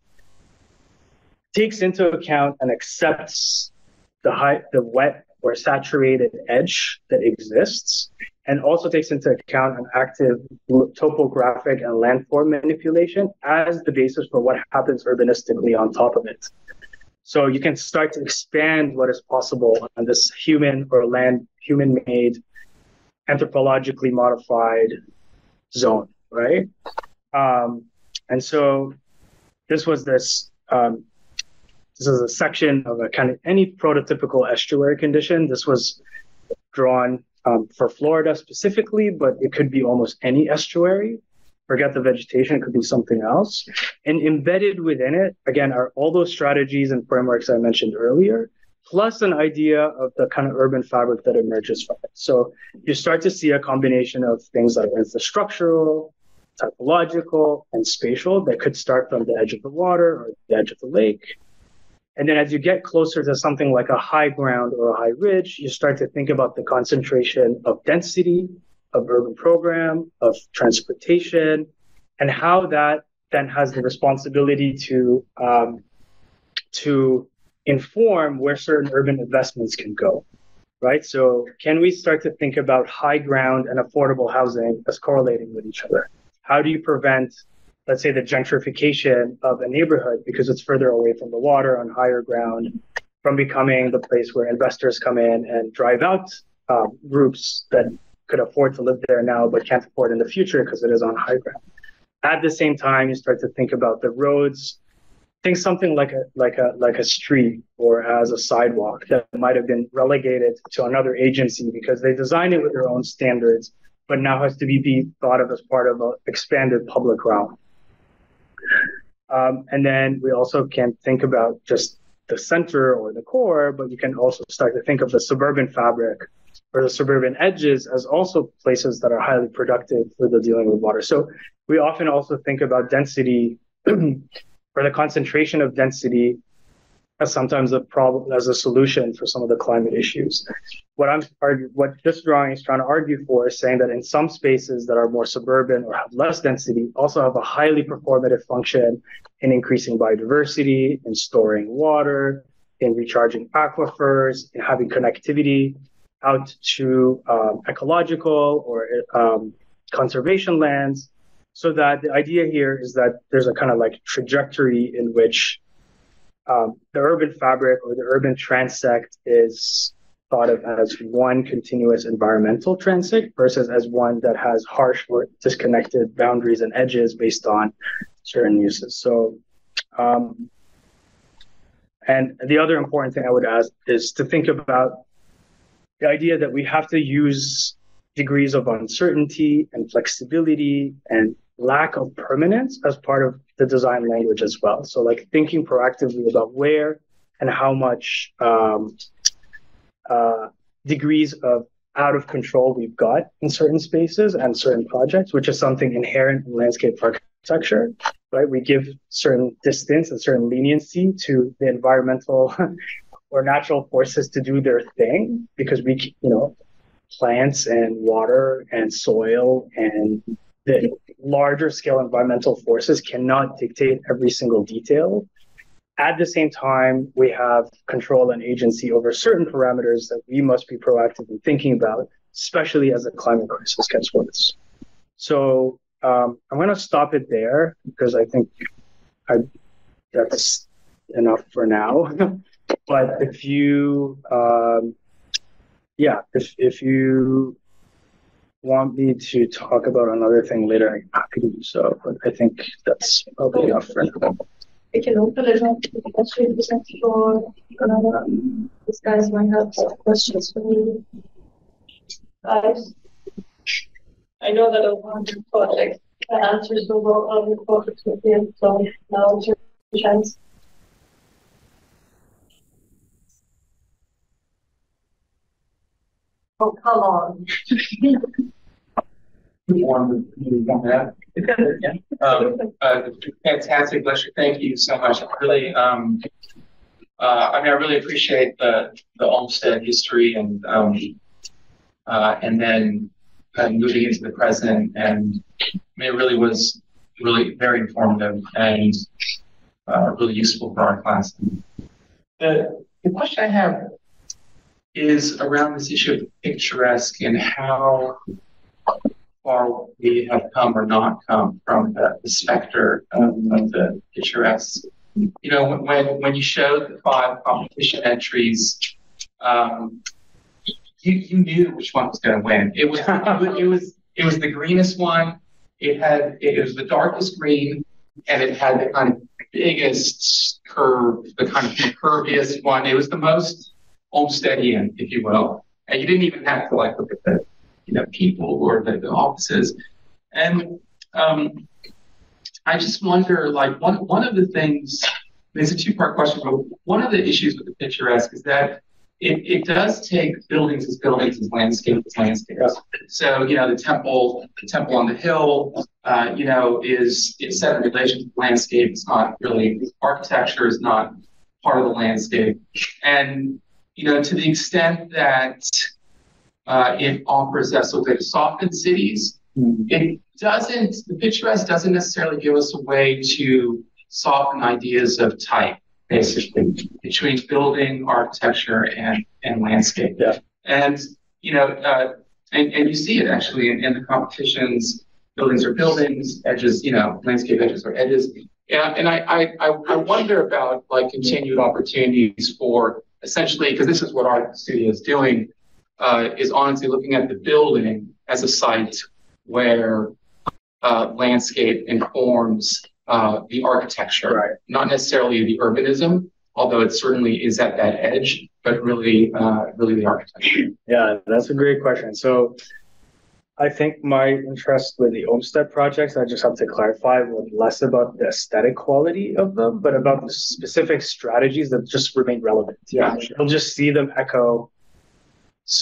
takes into account and accepts the high, the wet or saturated edge that exists, and also takes into account an active topographic and landform manipulation as the basis for what happens urbanistically on top of it. So you can start to expand what is possible on this human or land, human-made, anthropologically modified zone, right? Um, and so this was this... Um, This is a section of a kind of any prototypical estuary condition. This was drawn um, for Florida specifically, but it could be almost any estuary. Forget the vegetation, it could be something else. And embedded within it, again, are all those strategies and frameworks I mentioned earlier, plus an idea of the kind of urban fabric that emerges from it. So you start to see a combination of things that are infrastructural, typological, and spatial that could start from the edge of the water or the edge of the lake. And then as you get closer to something like a high ground or a high ridge, you start to think about the concentration of density, of urban program, of transportation, and how that then has the responsibility to, um, to inform where certain urban investments can go, right? So can we start to think about high ground and affordable housing as correlating with each other? How do you prevent, let's say, the gentrification of a neighborhood because it's further away from the water on higher ground from becoming the place where investors come in and drive out uh, groups that could afford to live there now but can't afford in the future because it is on high ground. At the same time, you start to think about the roads. Think something like a like a like a street or as a sidewalk that might have been relegated to another agency because they designed it with their own standards, but now has to be, be thought of as part of an expanded public realm. Um, and then we also can think about just the center or the core, but you can also start to think of the suburban fabric or the suburban edges as also places that are highly productive for the dealing with water. So we often also think about density or the concentration of density as sometimes a problem, as a solution for some of the climate issues. What I'm argue, what this drawing is trying to argue for is saying that in some spaces that are more suburban or have less density also have a highly performative function in increasing biodiversity, in storing water, in recharging aquifers, in having connectivity out to um, ecological or um, conservation lands. So that the idea here is that there's a kind of like trajectory in which Um, the urban fabric or the urban transect is thought of as one continuous environmental transect versus as one that has harsh or disconnected boundaries and edges based on certain uses. So, um, and the other important thing I would ask is to think about the idea that we have to use degrees of uncertainty and flexibility and lack of permanence as part of the design language as well. So like thinking proactively about where and how much um, uh, degrees of out of control we've got in certain spaces and certain projects, which is something inherent in landscape architecture, right? We give certain distance and certain leniency to the environmental or natural forces to do their thing because we, you know, plants and water and soil and the larger scale environmental forces cannot dictate every single detail At the same time, we have control and agency over certain parameters that we must be proactively thinking about, especially as the climate crisis gets worse. So um, I'm going to stop it there because I think I, that's enough for now. But if you, um, yeah, if if you want me to talk about another thing later, I'm happy to do so. But I think that's probably enough for now. We can open it up to the question for another. These guys might have some questions for me. Guys, I know that a hundred projects the answers to all the projects within, so now it's your chance. Oh, come on. Yeah. Um, uh, fantastic lecture. Thank you so much. Really, um, uh, I mean, I really appreciate the the Olmsted history and um, uh, and then uh, moving into the present. And I mean, it really was really very informative and uh, really useful for our class. The the question I have is around this issue of picturesque and how far we have come or not come from the, the specter of, of the picturesque. You know, when when you showed the five competition entries, um, you you knew which one was going to win. It was it was it was the greenest one. It had it was the darkest green, and it had the kind of biggest curve, the kind of curviest one. It was the most Olmstedian, if you will, and you didn't even have to like look at the, you know, people or the, the offices. And um, I just wonder, like, one one of the things, it's a two-part question, but one of the issues with the picturesque is that it, it does take buildings as buildings, as landscapes as landscapes. So, you know, the temple, the temple on the hill, uh, you know, is, is set in relation to the landscape. It's not really, architecture is not part of the landscape. And, you know, to the extent that Uh, it offers us a way to soften cities. Mm-hmm. It doesn't, the picturesque doesn't necessarily give us a way to soften ideas of type, basically, between building, architecture, and, and landscape. Yeah. And, you know, uh, and, and you see it actually in, in the competitions, buildings are buildings, edges, you know, landscape edges are edges. Yeah, and I, I, I wonder about, like, continued opportunities for, essentially, because this is what our studio is doing, Uh, is honestly looking at the building as a site where uh, landscape informs uh, the architecture, right. Not necessarily the urbanism, although it certainly is at that edge, but really, uh, really the architecture. Yeah, that's a great question. So I think my interest with the Olmsted projects, I just have to clarify, was less about the aesthetic quality of them, but about the specific strategies that just remain relevant. Yeah, yeah. You'll just see them echo.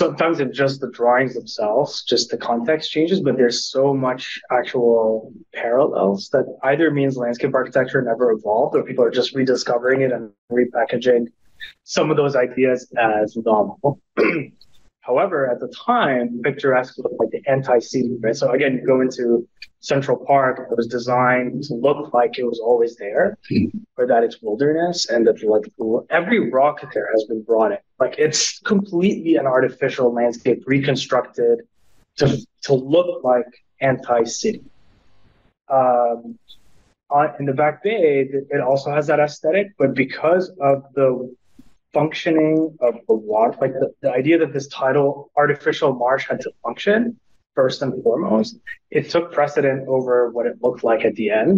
Sometimes it's just the drawings themselves, just the context changes, but there's so much actual parallels that either means landscape architecture never evolved or people are just rediscovering it and repackaging some of those ideas as normal. However, at the time, picturesque looked like the anti-city, right? So again, you go into Central Park, it was designed to look like it was always there, or that it's wilderness, and that like every rock there has been brought in. Like it's completely an artificial landscape reconstructed to to look like anti-city. Um, on, in the Back Bay, it also has that aesthetic, but because of the functioning of the water, like the, the idea that this tidal artificial marsh had to function first and foremost, it took precedent over what it looked like at the end,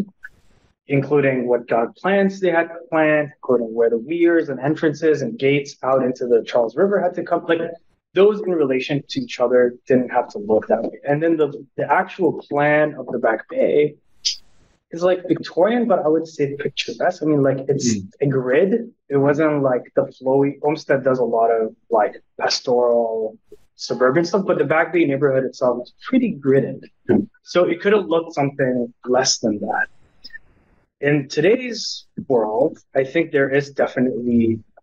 including what God plants they had to plant, including where the weirs and entrances and gates out into the Charles River had to come. Like those in relation to each other didn't have to look that way. And then the, the actual plan of the Back Bay is like Victorian, but I would say picturesque. I mean, like it's mm. a grid. It wasn't like the flowy. Olmsted does a lot of like pastoral suburban stuff, but the Back Bay neighborhood itself was pretty gridded. Mm. So it could have looked something less than that. In today's world, I think there is definitely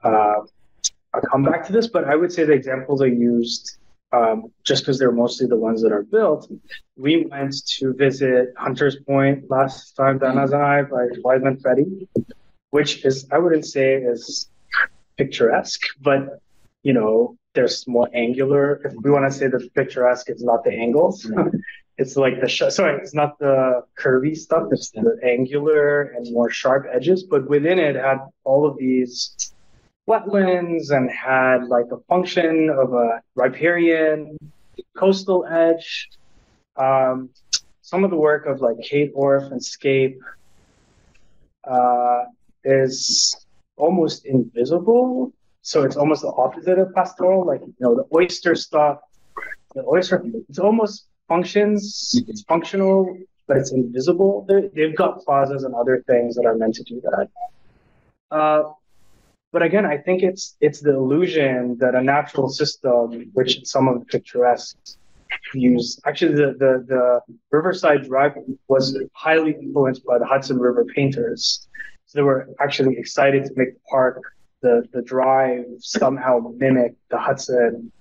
uh, a comeback to this, but I would say the examples I used, um, just because they're mostly the ones that are built. We went to visit Hunters Point last time, Dana's and I, by Clive and Freddy. which is, I wouldn't say is picturesque, but, you know, there's more angular. If we want to say the picturesque, it's not the angles. Right. It's like the, sh- sorry, it's not the curvy stuff. It's the angular and more sharp edges. But within it had all of these wetlands and had like a function of a riparian coastal edge. Um, some of the work of like Kate Orff and Scape uh, is almost invisible. So it's almost the opposite of pastoral, like, you know, the oyster stuff, the oyster, it's almost functions, it's functional, but it's invisible. They're, they've got plazas and other things that are meant to do that. Uh, but again, I think it's it's the illusion that a natural system, which some of the picturesque use, actually the, the, the Riverside Drive was highly influenced by the Hudson River painters. So they were actually excited to make the park, the, the drive somehow mimic the Hudson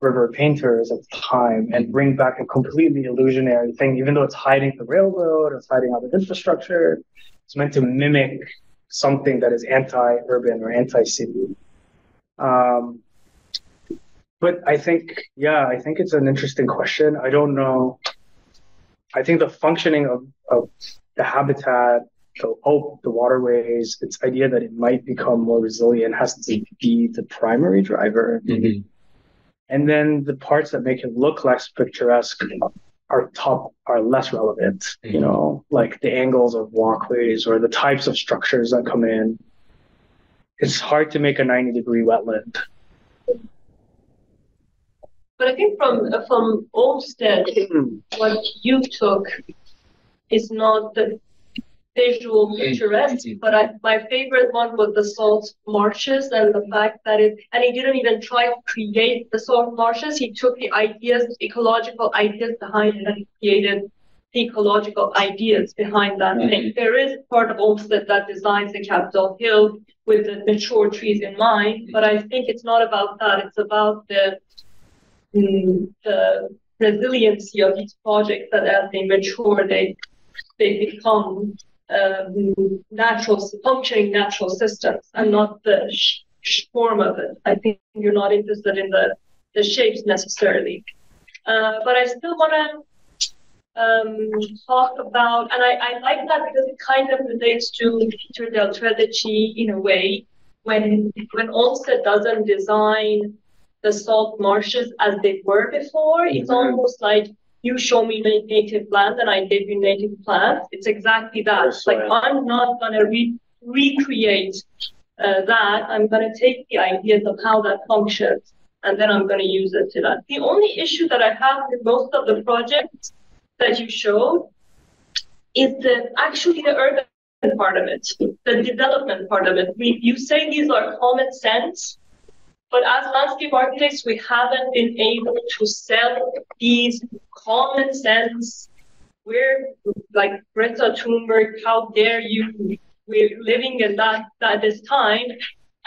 River painters at the time and bring back a completely illusionary thing, even though it's hiding the railroad, it's hiding other infrastructure. It's meant to mimic something that is anti-urban or anti-city. Um, but I think, yeah, I think it's an interesting question. I don't know. I think the functioning of, of the habitat, the hope, the waterways, its idea that it might become more resilient has to be the primary driver. Mm-hmm. And then the parts that make it look less picturesque are top are less relevant, mm-hmm. you know, like the angles of walkways or the types of structures that come in. It's hard to make a ninety degree wetland. But I think from from Olmsted, what you took is not the visual picturesque, but I, my favorite one was the salt marshes and the fact that it, and he didn't even try to create the salt marshes. He took the ideas, ecological ideas behind it, and he created ecological ideas behind that mm-hmm. thing. There is part of Olmsted that designs the Capitol Hill with the mature trees in mind, but I think it's not about that. It's about the mm, the resiliency of these projects that as they mature, they they become Um, natural functioning natural systems and not the sh- sh- form of it. I think you're not interested in the, the shapes necessarily. Uh, but I still want to um, talk about, and I, I like that because it kind of relates to Peter Del Tredici in a way. When when Olmsted doesn't design the salt marshes as they were before, mm-hmm. it's almost like you show me native plants and I give you native plants. It's exactly that. Yes, like, yeah. I'm not going to re- recreate uh, that. I'm going to take the ideas of how that functions and then I'm going to use it to that. The only issue that I have with most of the projects that you showed is the actually the urban part of it, the development part of it. We, you say these are common sense, but as landscape architects, we haven't been able to sell these common sense. We're like Greta Thunberg, how dare you? We're living in that at this time.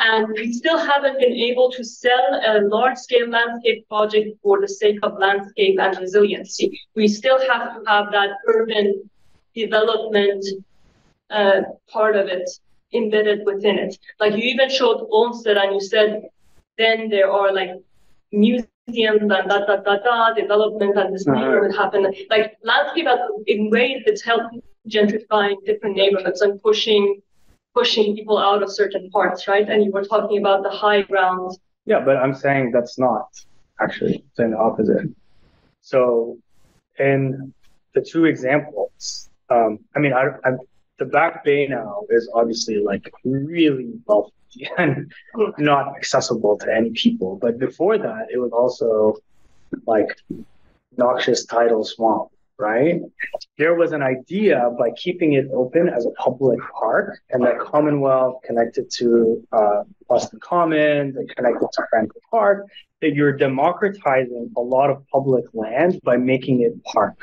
And we still haven't been able to sell a large-scale landscape project for the sake of landscape and resiliency. We still have to have that urban development uh, part of it embedded within it. Like you even showed Olmsted and you said, then there are like museums and da da da da development and this uh-huh. neighborhood happen. Like landscape in ways it's helping gentrifying different neighborhoods and pushing pushing people out of certain parts, right? And you were talking about the high ground. Yeah, but I'm saying that's not actually saying the opposite. So in the two examples, um, I mean, I, I, the Back Bay now is obviously like really wealthy and not accessible to any people. But before that, it was also like noxious tidal swamp, right? There was an idea by keeping it open as a public park and the Commonwealth connected to uh, Boston Commons and connected to Franklin Park, that you're democratizing a lot of public land by making it park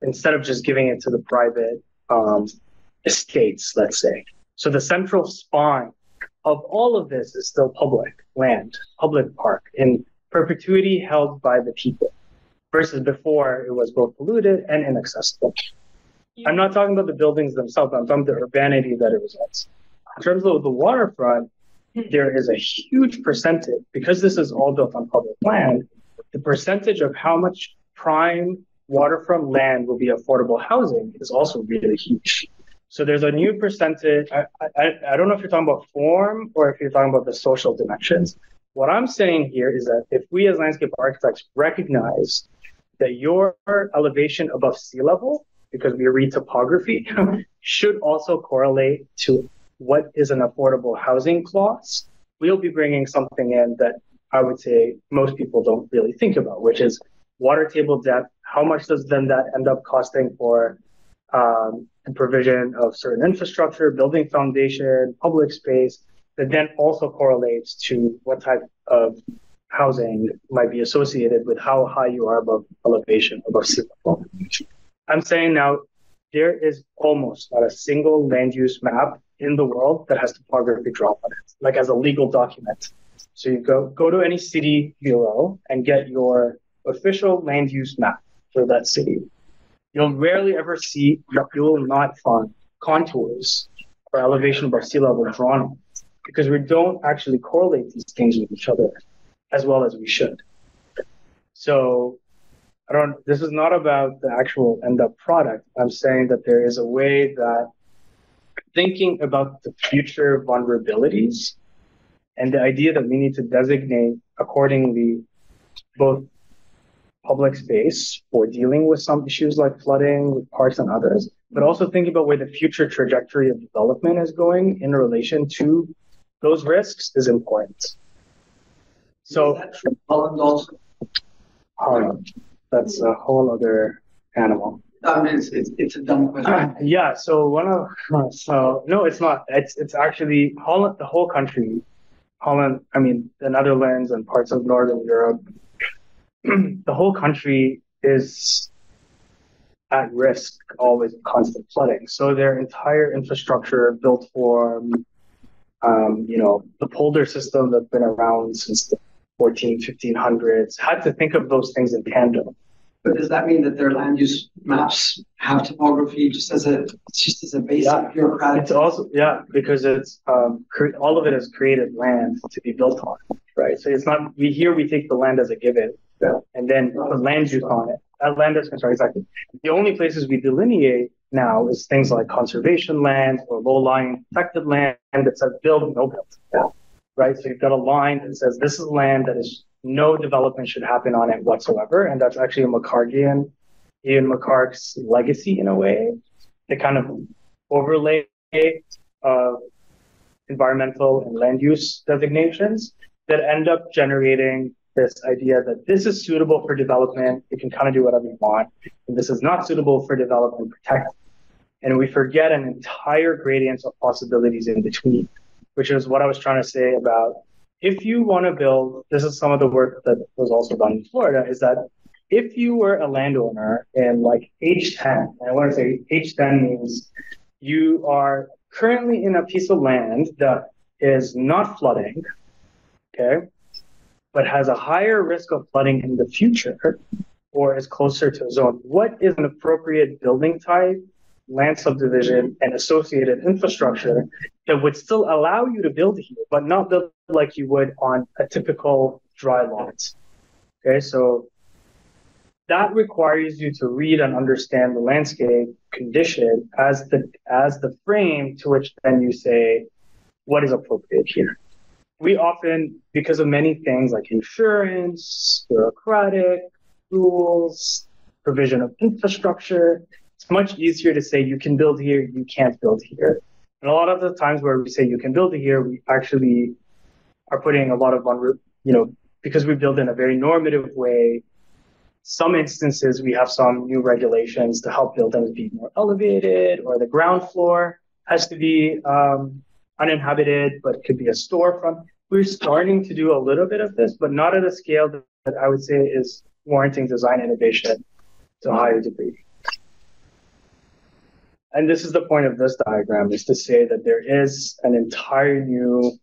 instead of just giving it to the private um, estates, let's say. So the central spine of all of this is still public land, public park, in perpetuity held by the people, versus before it was both polluted and inaccessible. Yeah. I'm not talking about the buildings themselves, I'm talking about the urbanity that it results. in terms of the waterfront, there is a huge percentage, because this is all built on public land, the percentage of how much prime waterfront land will be affordable housing is also really huge. So there's a new percentage. I, I, I don't know if you're talking about form or if you're talking about the social dimensions. What I'm saying here is that if we as landscape architects recognize that your elevation above sea level, because we read topography, should also correlate to what is an affordable housing clause, we'll be bringing something in that I would say most people don't really think about, which is water table depth. How much does then that end up costing for um, the provision of certain infrastructure, building foundation, public space, that then also correlates to what type of housing might be associated with how high you are above elevation, above sea level. I'm saying now there is almost not a single land use map in the world that has topography drawn on it, like as a legal document. So you go, go to any city bureau and get your official land use map for that city. You'll rarely ever see, you will not find contours or elevation above sea level drawn on it, because we don't actually correlate these things with each other as well as we should. So I don't, this is not about the actual end up product. I'm saying that there is a way that thinking about the future vulnerabilities and the idea that we need to designate accordingly both public space for dealing with some issues like flooding with parks and others, but also thinking about where the future trajectory of development is going in relation to those risks is important. So um, that's a whole other animal. I mean, it's, it's, it's a dumb question. Uh, yeah. So one of so no, it's not. It's it's actually Holland, the whole country, Holland. I mean, the Netherlands and parts of Northern Europe. The whole country is at risk always of constant flooding. So their entire infrastructure built for, um, you know, the polder system that's been around since the fourteen, fifteen hundreds had to think of those things in tandem. But does that mean that their land use maps have topography just as a just as a basic yeah. bureaucratic? It's also yeah, because it's um, cre- all of it is created land to be built on, right? So it's not we here we take the land as a given, yeah. and then put land use on it. That land is sorry, exactly. The only places we delineate now is things like conservation land or low-lying protected land that says build, no build, yeah. right? So you've got a line that says this is land that is. No development should happen on it whatsoever. And that's actually a McCargian, Ian McCarg's legacy in a way, the kind of overlay of environmental and land use designations that end up generating this idea that this is suitable for development. You can kind of do whatever you want. And this is not suitable for development, protect. And we forget an entire gradient of possibilities in between, which is what I was trying to say about if you want to build, this is some of the work that was also done in Florida, is that if you were a landowner in like H ten, and I want to say H ten means you are currently in a piece of land that is not flooding, okay, but has a higher risk of flooding in the future or is closer to a zone. What is an appropriate building type, land subdivision, and associated infrastructure that would still allow you to build here, but not build like you would on a typical dry lot. Okay, so that requires you to read and understand the landscape condition as the as the frame to which then you say, what is appropriate here? We often, because of many things like insurance, bureaucratic rules, provision of infrastructure, it's much easier to say you can build here, you can't build here. And a lot of the times where we say you can build here, we actually are putting a lot of, you know, because we build in a very normative way, some instances we have some new regulations to help buildings be more elevated, or the ground floor has to be um, uninhabited, but it could be a storefront. We're starting to do a little bit of this, but not at a scale that I would say is warranting design innovation to a higher degree. And this is the point of this diagram, is to say that there is an entire new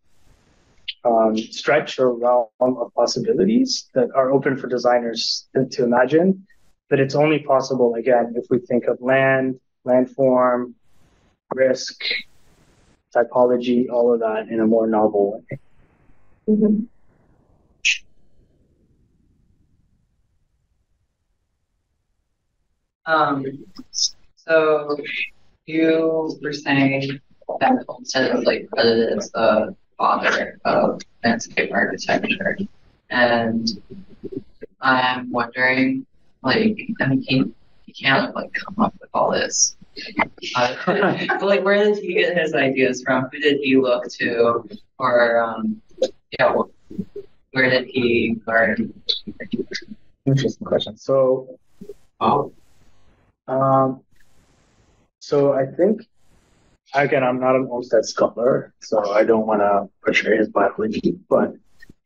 um, stretch or realm of possibilities that are open for designers to imagine, but it's only possible, again, if we think of land, landform, risk, typology, all of that in a more novel way. Mm-hmm. Um, so you were saying that Olmsted was like credited as the father of landscape architecture, and I'm wondering, like, I mean, he, he can't like come up with all this. Uh, but like, where did he get his ideas from? Who did he look to, or um, yeah, where did he learn? Interesting question. So, um, um, so I think again, I'm not an Olmsted scholar, so I don't want to portray his biology, but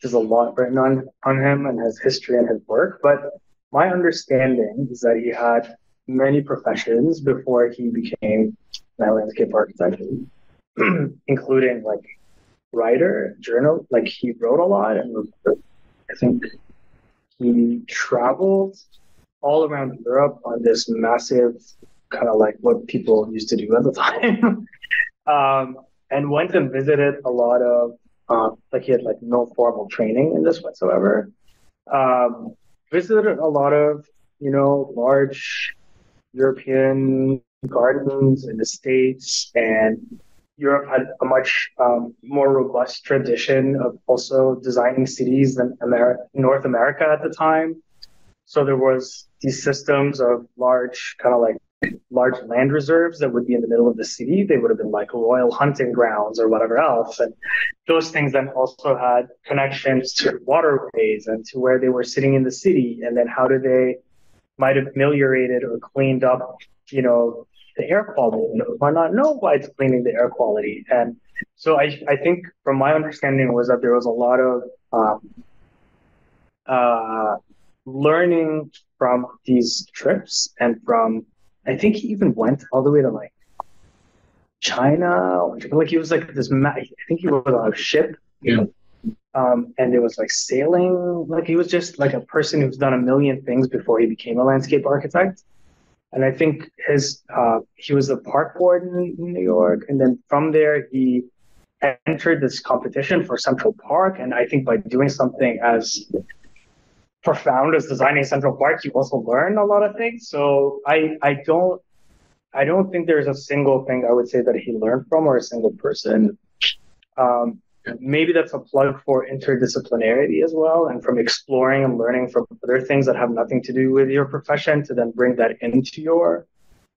there's a lot written on on him and his history and his work. But my understanding is that he had many professions before he became a landscape architect, including like writer, journal. Like he wrote a lot, and I think he traveled all around Europe on this massive kind of like what people used to do at the time, um, and went and visited a lot of uh, like he had like no formal training in this whatsoever. Um, visited a lot of you know large European gardens in the States, and Europe had a much um, more robust tradition of also designing cities than Ameri- North America at the time. So there was these systems of large kind of like large land reserves that would be in the middle of the city. They would have been like royal hunting grounds or whatever else. And those things then also had connections to waterways and to where they were sitting in the city. And then how do they might have ameliorated or cleaned up, you know, the air quality. And it might not know why it's cleaning the air quality. And so I, I think from my understanding was that there was a lot of um, uh, learning from these trips and from, I think he even went all the way to like China. Or, like he was like this, ma- I think he was on a ship. Yeah. Um, and it was like sailing. Like he was just like a person who's done a million things before he became a landscape architect. And I think his uh, he was the park warden in New York. And then from there, he entered this competition for Central Park. And I think by doing something as profound as designing Central Park, you also learn a lot of things. So I I don't I don't think there's a single thing I would say that he learned from or a single person. Um, maybe that's a plug for interdisciplinarity as well, and from exploring and learning from other things that have nothing to do with your profession to then bring that into your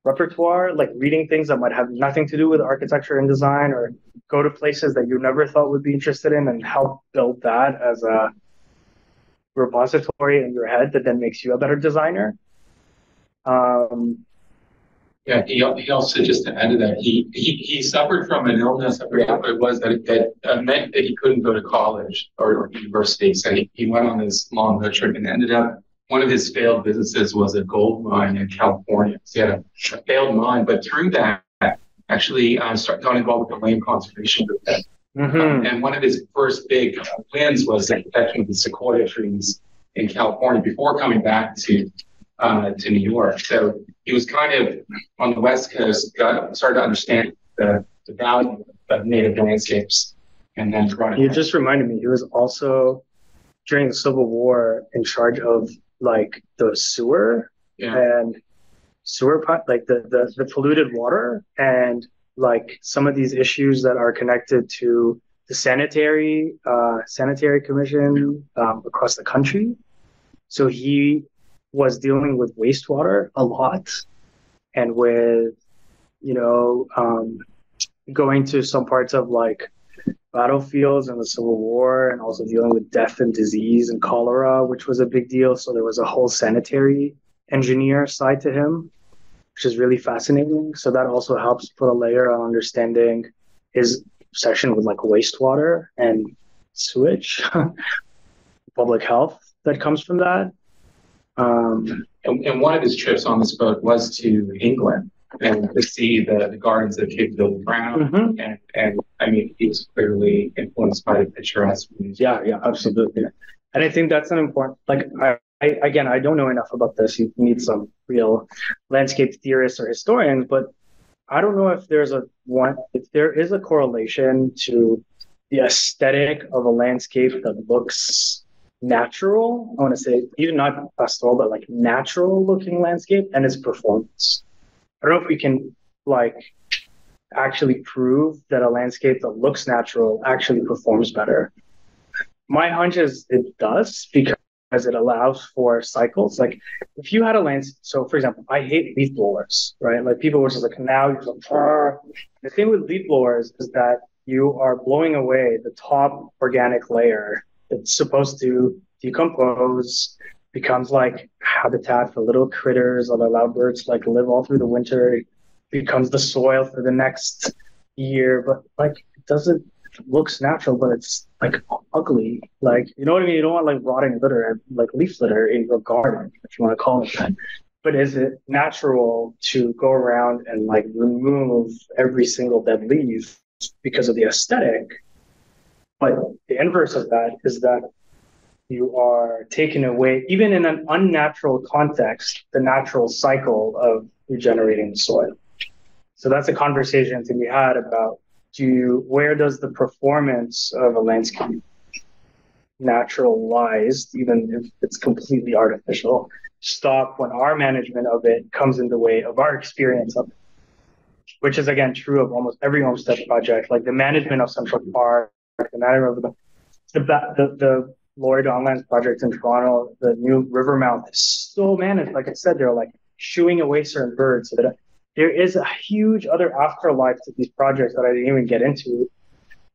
repertoire, like reading things that might have nothing to do with architecture and design, or go to places that you never thought would be interested in and help build that as a repository in your head that then makes you a better designer. Um, Yeah, he, he also, just to add to that, he, he, he suffered from an illness, I forget what it was, that, that uh, meant that he couldn't go to college or, or university. So he, he went on this long road trip and ended up, one of his failed businesses was a gold mine in California. So he had a failed mine, but through that, actually um, start, got involved with the land conservation movement. Mm-hmm. Um, and one of his first big wins was the protection of the sequoia trees in California before coming back to Uh, to New York. So he was kind of on the West Coast, got, started to understand the, the value of native landscapes. And then you out. Just reminded me, he was also during the Civil War in charge of like the sewer yeah. and sewer pot, like the, the, the polluted water and like some of these issues that are connected to the sanitary, uh, sanitary commission um, across the country. So he was dealing with wastewater a lot, and with you know um, going to some parts of like battlefields in the Civil War, and also dealing with death and disease and cholera, which was a big deal. So there was a whole sanitary engineer side to him, which is really fascinating. So that also helps put a layer on understanding his obsession with like wastewater and sewage, public health that comes from that. Um, and, and one of his trips on this boat was to England and to see the, the gardens of Cape Village Brown. Mm-hmm. And, and I mean, he was clearly influenced by the picturesque. Yeah, yeah, absolutely. And I think that's an important, like, I, I, again, I don't know enough about this. You need some real landscape theorists or historians, but I don't know if there's a one, if there is a correlation to the aesthetic of a landscape that looks natural. I want to say even not pastoral, but like natural looking landscape and its performance. I don't know if we can like actually prove that a landscape that looks natural actually performs better. My hunch is it does, because it allows for cycles. Like if you had a landscape, so for example, I hate leaf blowers, right? Like people were just like, now you're like, Arr. The thing with leaf blowers is that you are blowing away the top organic layer that's supposed to decompose, becomes like habitat for little critters that allow birds to like live all through the winter, becomes the soil for the next year, but like it doesn't, it looks natural, but it's like ugly. Like, you know what I mean? You don't want like rotting litter, like leaf litter in your garden, if you want to call it that. But is it natural to go around and like remove every single dead leaf because of the aesthetic? But the inverse of that is that you are taking away, even in an unnatural context, the natural cycle of regenerating the soil. So that's a conversation to be had about, do you, where does the performance of a landscape naturalized, even if it's completely artificial, stop when our management of it comes in the way of our experience of it? Which is, again, true of almost every homestead project. Like the management of Central Park, the management of the, the, the, the Lower Don Lands project in Toronto, the new river mouth is so managed. Like I said, they're like shooing away certain birds so that there is a huge other afterlife to these projects that I didn't even get into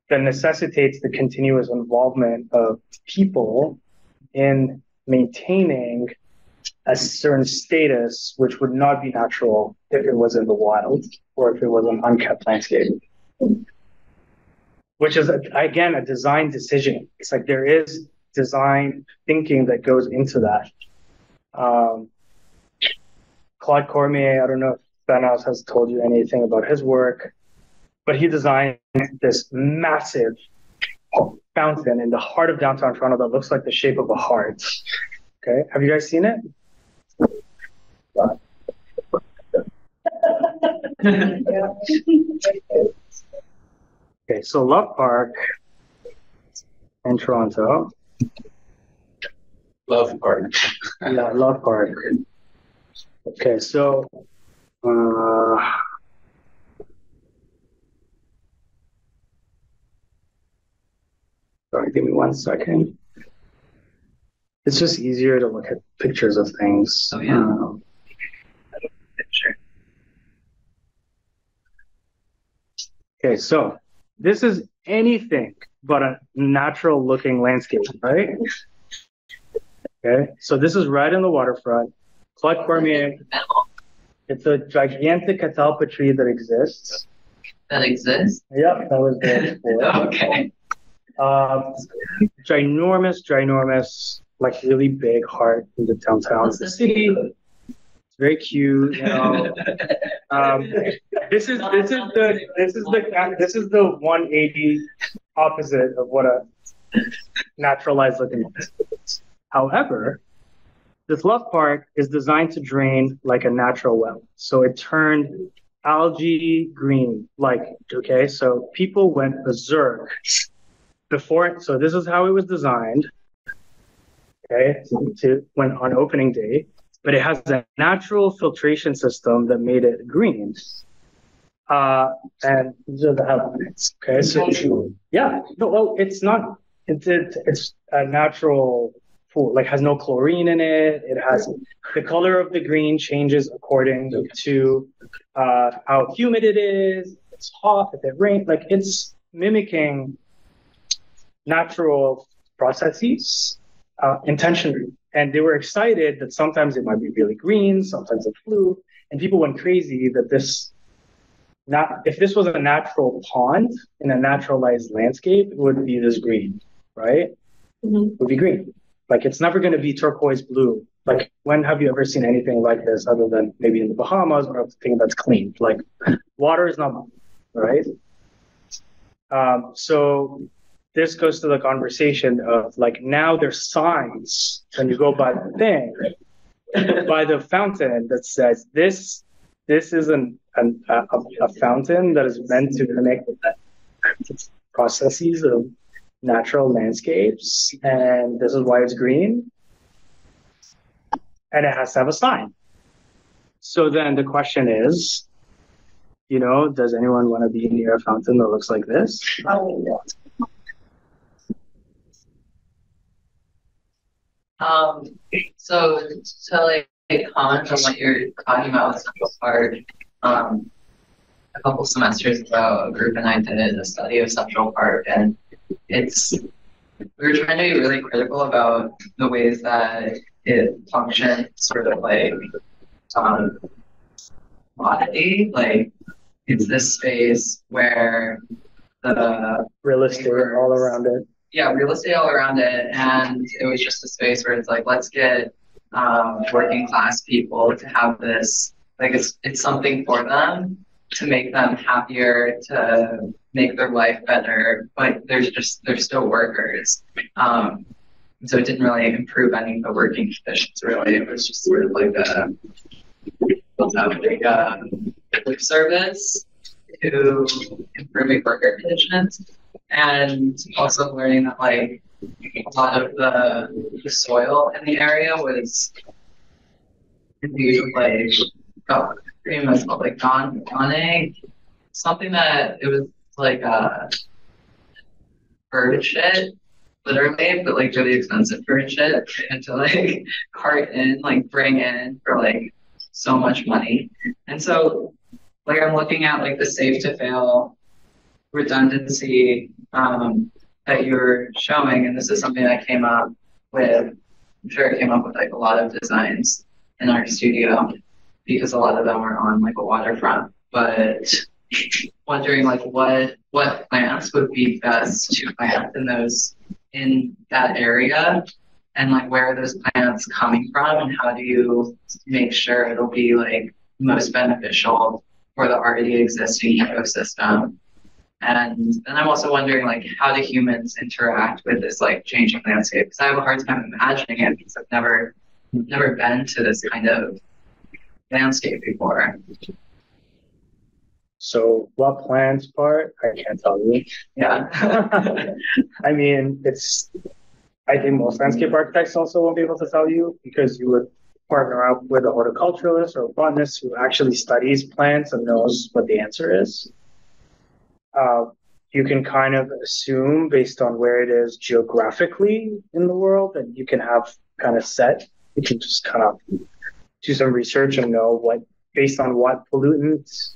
that necessitates the continuous involvement of people in maintaining a certain status, which would not be natural if it was in the wild or if it was an unkept landscape, which is, again, a design decision. It's like there is design thinking that goes into that. Um, Claude Cormier, I don't know if Daniels has told you anything about his work, but he designed this massive fountain in the heart of downtown Toronto that looks like the shape of a heart. Okay, have you guys seen it? Okay, so Love Park in Toronto. Love Park. Yeah, Love Park. Okay, so... Uh, sorry, give me one second. It's just easier to look at pictures of things. Oh, yeah. Um, okay, so this is anything but a natural-looking landscape, right? Okay, so this is right in the waterfront. Claude Cormier... It's a gigantic catalpa tree that exists. That exists? Yep, that was there before. Okay. Um, ginormous, ginormous, like really big heart in the downtown of the city. Cute. It's very cute, you know. um, this is this is the this is the this is the one eighty opposite of what a naturalized looking is. However, this Love Park is designed to drain like a natural well. So it turned algae green, like, okay? So people went berserk before it. So this is how it was designed, okay, to, when on opening day. But it has a natural filtration system that made it green. Uh, and these are the headlines, okay? So, yeah, no, well, it's not, it's, it, it's a natural... Pool, like has no chlorine in it. It has the color of the green changes according okay. to uh, how humid it is. If it's hot, if it rains. Like it's mimicking natural processes uh, intentionally, and they were excited that sometimes it might be really green, sometimes it flew, and people went crazy that this. Not if this was a natural pond in a naturalized landscape, it would be this green, right? Mm-hmm. It would be green. Like, it's never going to be turquoise blue. Like, when have you ever seen anything like this other than maybe in the Bahamas or a thing that's clean? Like, water is not, right? Um, so this goes to the conversation of, like, now there's signs when you go by the thing, by the fountain that says this this is an, an a, a fountain that is meant to connect with that processes of natural landscapes, and this is why it's green, and it has to have a sign. So then the question is, you know, does anyone want to be near a fountain that looks like this? Um, so to like comment on what you're talking about with Central Park, um, a couple semesters ago, a group and I did a study of Central Park, and it's we were trying to be really critical about the ways that it functions, sort of like um, bodily. Like it's this space where the real estate all around it. Yeah, real estate all around it, and it was just a space where it's like, let's get um, working class people to have this, like it's it's something for them, to make them happier, to make their life better, but there's just, they're still workers. Um, so it didn't really improve any of the working conditions, really. It was just sort of like a, like a lip service to improving worker conditions. And also learning that like a lot of the, the soil in the area was usually like oh, pretty much called like don donning something that it was like a bird shit, literally, but like really expensive bird shit, and to like cart in, like bring in for like so much money. And so like I'm looking at like the safe to fail redundancy um, that you're showing, and this is something that came up with, I'm sure it came up with like a lot of designs in our studio because a lot of them were on like a waterfront, but wondering like what what plants would be best to plant in those, in that area, and like where are those plants coming from, and how do you make sure it'll be like most beneficial for the already existing ecosystem. And then I'm also wondering, like, how do humans interact with this, like, changing landscape? Because I have a hard time imagining it because I've never, never been to this kind of landscape before. So what plans part, I can't tell you. Yeah. I mean, it's, I think most landscape architects also won't be able to tell you, because you would partner up with a horticulturalist or a botanist who actually studies plants and knows what the answer is. Uh, you can kind of assume based on where it is geographically in the world, and you can have kind of set, you can just kind of do some research and know what, based on what pollutants,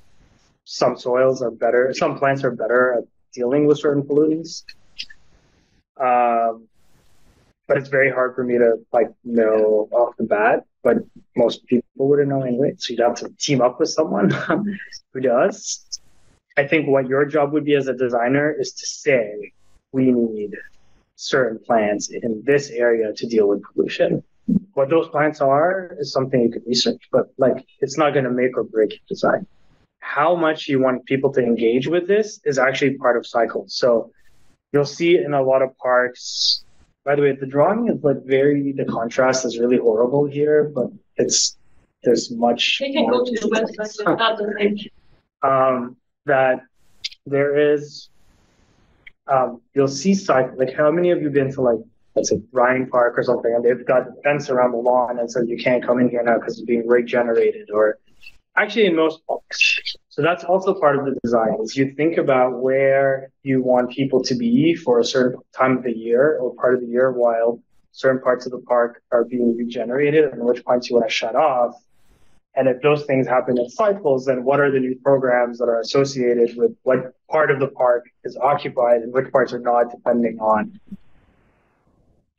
some soils are better, some plants are better at dealing with certain pollutants. Um, but it's very hard for me to like know off the bat, but most people wouldn't know anyway, so you'd have to team up with someone who does. I think what your job would be as a designer is to say, we need certain plants in this area to deal with pollution. What those plants are is something you could research, but like it's not going to make or break your design. How much you want people to engage with this is actually part of cycles. So you'll see in a lot of parks, by the way, the drawing is like very, the contrast is really horrible here, but it's, there's much. They can go to the website without the link. Um, that there is, um, you'll see cycle, like how many of you have been to like, let's say Ryan Park or something, and they've got fence around the lawn and so you can't come in here now because it's being regenerated, or actually in most parks. So that's also part of the design, is you think about where you want people to be for a certain time of the year or part of the year while certain parts of the park are being regenerated, and which parts you want to shut off. And if those things happen in cycles, then what are the new programs that are associated with what part of the park is occupied and which parts are not, depending on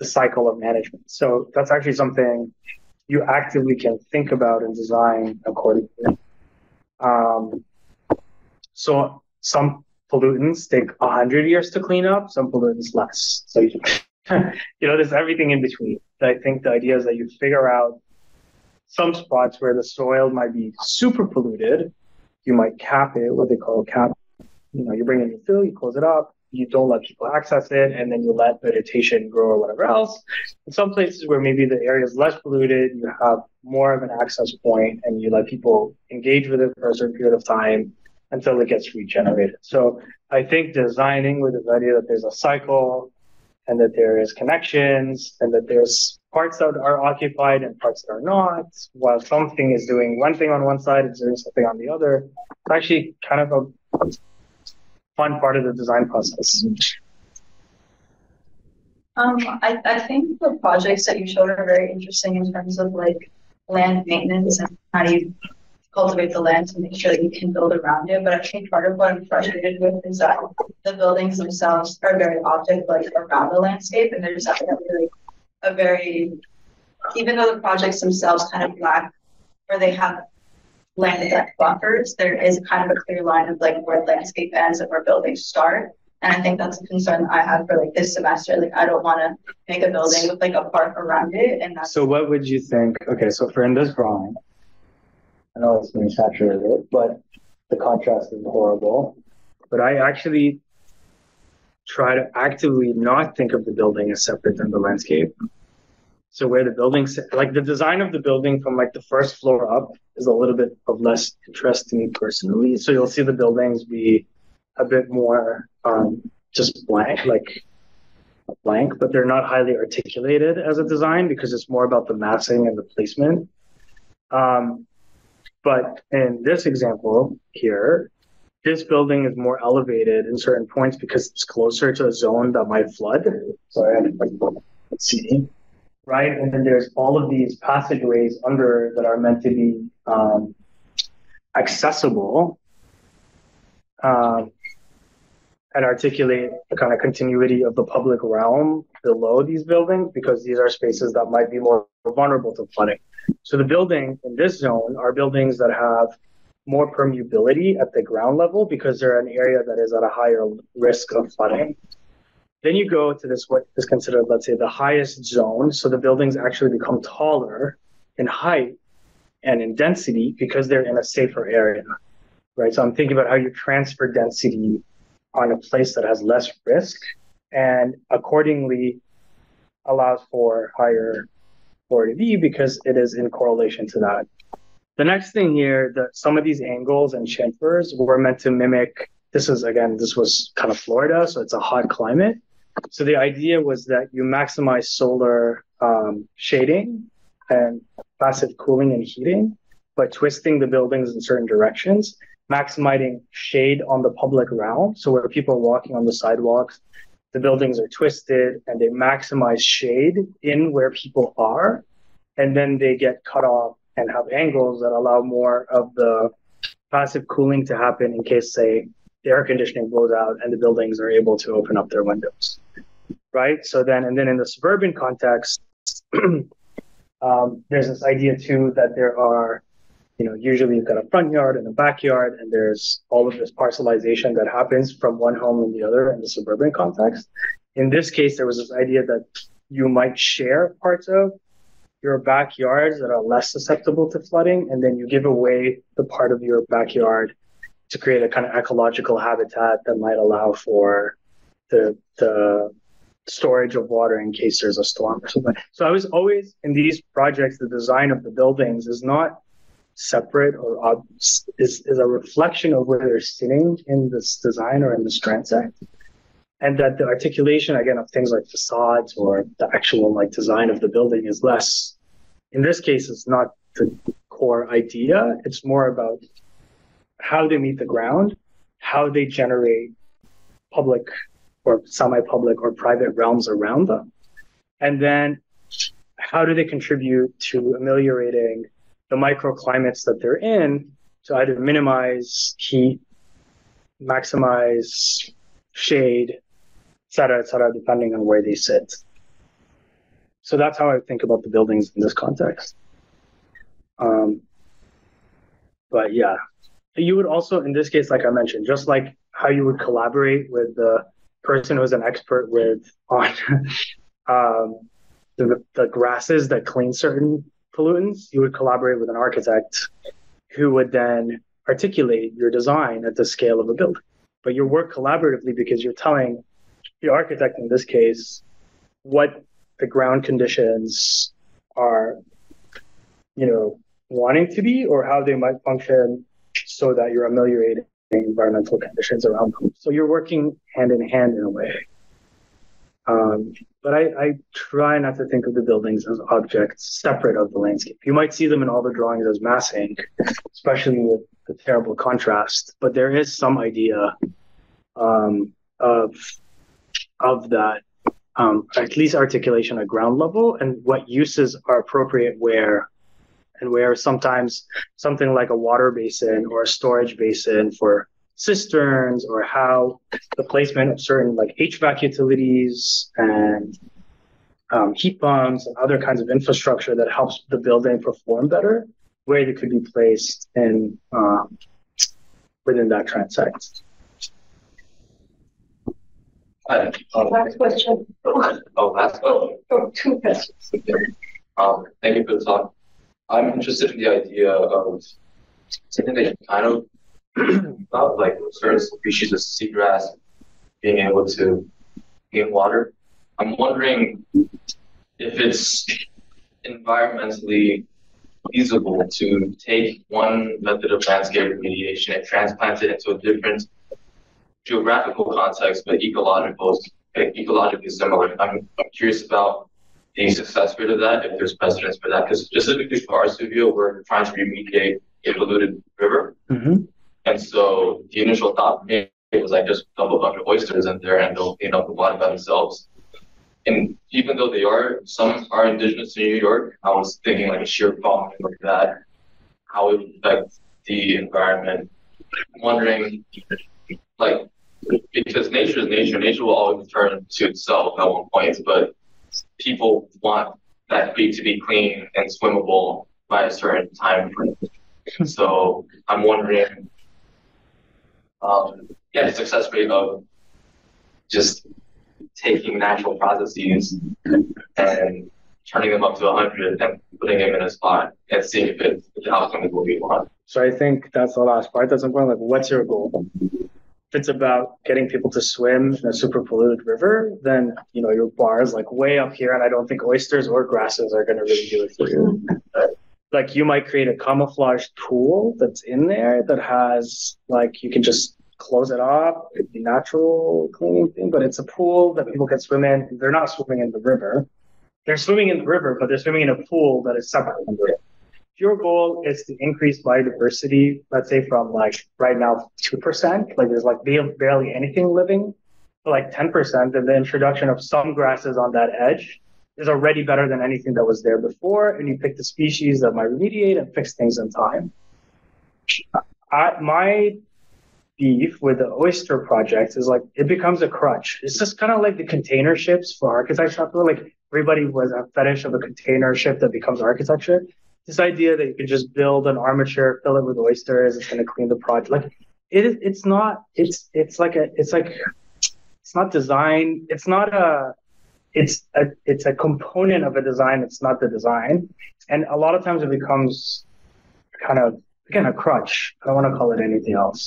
the cycle of management. So that's actually something you actively can think about and design accordingly. Um, so some pollutants take one hundred years to clean up, some pollutants less. So you, you know, there's everything in between. I think the idea is that you figure out some spots where the soil might be super polluted, you might cap it, what they call cap. You know, you bring in your fill, you close it up, you don't let people access it, and then you let vegetation grow or whatever else. In some places where maybe the area is less polluted, you have more of an access point, and you let people engage with it for a certain period of time until it gets regenerated. So I think designing with this idea that there's a cycle and that there is connections and that there's parts that are occupied and parts that are not, while something is doing one thing on one side, it's doing something on the other. It's actually kind of a fun part of the design process. Um, I, I think the projects that you showed are very interesting in terms of like land maintenance and how do you cultivate the land to make sure that you can build around it. But I think part of what I'm frustrated with is that the buildings themselves are very object-like around the landscape, and there's definitely a very, even though the projects themselves kind of lack, or they have land that buffers, there is kind of a clear line of like where landscape ends and where buildings start. And I think that's a concern that I have for like this semester. Like, I don't want to make a building with like a park around it. And that's— So what would you think? Okay, so for in this drawing, I know it's being saturated, but the contrast is horrible. But I actually try to actively not think of the building as separate than the landscape. So where the building, like the design of the building from like the first floor up is a little bit of less interest to me personally. So you'll see the buildings be a bit more um, just blank, like blank, but they're not highly articulated as a design because it's more about the massing and the placement. Um, But in this example here, this building is more elevated in certain points because it's closer to a zone that might flood. So I had to like, see, right? And then there's all of these passageways under that are meant to be um, accessible um, and articulate the kind of continuity of the public realm below these buildings because these are spaces that might be more vulnerable to flooding. So the buildings in this zone are buildings that have more permeability at the ground level because they're an area that is at a higher risk of flooding. Then you go to this, what is considered, let's say, the highest zone. So the buildings actually become taller in height and in density because they're in a safer area, right? So I'm thinking about how you transfer density on a place that has less risk and accordingly allows for higher Florida because it is in correlation to that. The next thing here, that some of these angles and chamfers were meant to mimic, this is again, this was kind of Florida, so it's a hot climate. So the idea was that you maximize solar um, shading and passive cooling and heating by twisting the buildings in certain directions, maximizing shade on the public realm. So where people are walking on the sidewalks, the buildings are twisted and they maximize shade in where people are, and then they get cut off and have angles that allow more of the passive cooling to happen in case, say, the air conditioning blows out and the buildings are able to open up their windows, right? So then, and then in the suburban context, um, there's this idea too that there are, you know, usually you've got a front yard and a backyard, and there's all of this parcelization that happens from one home to the other in the suburban context. In this case, there was this idea that you might share parts of your backyards that are less susceptible to flooding, and then you give away the part of your backyard to create a kind of ecological habitat that might allow for the, the storage of water in case there's a storm or something. So I was always, in these projects, the design of the buildings is not separate or ob- is, is a reflection of where they're sitting in this design or in this transect, and that the articulation again of things like facades or the actual like design of the building is less. In this case, it's not the core idea. It's more about how they meet the ground, how they generate public or semi-public or private realms around them, and then how do they contribute to ameliorating the microclimates that they're in to either minimize heat, maximize shade, et cetera, et cetera, depending on where they sit. So that's how I think about the buildings in this context. Um, but yeah, you would also, in this case, like I mentioned, just like how you would collaborate with the person who's an expert with on um, the, the grasses that clean certain pollutants, you would collaborate with an architect who would then articulate your design at the scale of a building. but you work collaboratively because you're telling the architect, in this case, what the ground conditions are, you know, wanting to be or how they might function so that you're ameliorating environmental conditions around them. So you're working hand in hand in a way. Um, but I, I try not to think of the buildings as objects separate of the landscape. You might see them in all the drawings as massing, especially with the terrible contrast, but there is some idea um, of, of that, um, at least articulation at ground level and what uses are appropriate where, and where sometimes something like a water basin or a storage basin for cisterns, or how the placement of certain like H V A C utilities and um, heat pumps and other kinds of infrastructure that helps the building perform better, where they could be placed in um, within that transect. Uh, last question. Oh, last question. Oh, two questions. Um, thank you for the talk. I'm interested in the idea of something that kind of about like certain species of seagrass being able to gain water. I'm wondering if it's environmentally feasible to take one method of landscape remediation and transplant it into a different geographical context, but ecological, ecologically similar. I'm, I'm curious about the success rate of that, if there's precedence for that, because specifically for our studio, we're trying to remediate a polluted river. Mm-hmm. And so the initial thought it was like just dump a bunch of oysters in there and they'll clean up the water by themselves. And even though they are, some are indigenous to New York, I was thinking like a sheer problem like that, how it would affect the environment. I'm wondering, like, because nature is nature, nature will always return to itself at one point, but people want that creek to be clean and swimmable by a certain time frame. So I'm wondering, Um, yeah, the success rate of just taking natural processes and turning them up to one hundred and putting them in a spot and seeing if it, the outcome is what we want. So I think that's the last part that's important. Like, what's your goal? If it's about getting people to swim in a super polluted river, then, you know, your bar is like way up here, and I don't think oysters or grasses are going to really do it for you. Like, you might create a camouflaged pool that's in there that has, like, you can just close it off. It'd be natural cleaning thing, but it's a pool that people can swim in. They're not swimming in the river. They're swimming in the river, but they're swimming in a pool that is separate from the river. If your goal is to increase biodiversity, let's say from, like, right now, two percent, like, there's, like, barely anything living, to, like, ten percent, and the introduction of some grasses on that edge is already better than anything that was there before, and you pick the species that might remediate and fix things in time. I, my beef with the oyster project is like, it becomes a crutch. It's just kind of like the container ships for architecture. Like, everybody was a fetish of a container ship that becomes architecture. This idea that you can just build an armature, fill it with oysters, it's gonna clean the project. Like, it, it's not, it's, it's like a, it's like, it's not design, it's not a, It's a it's a component of a design. It's not the design, and a lot of times it becomes kind of again a crutch. I don't want to call it anything else.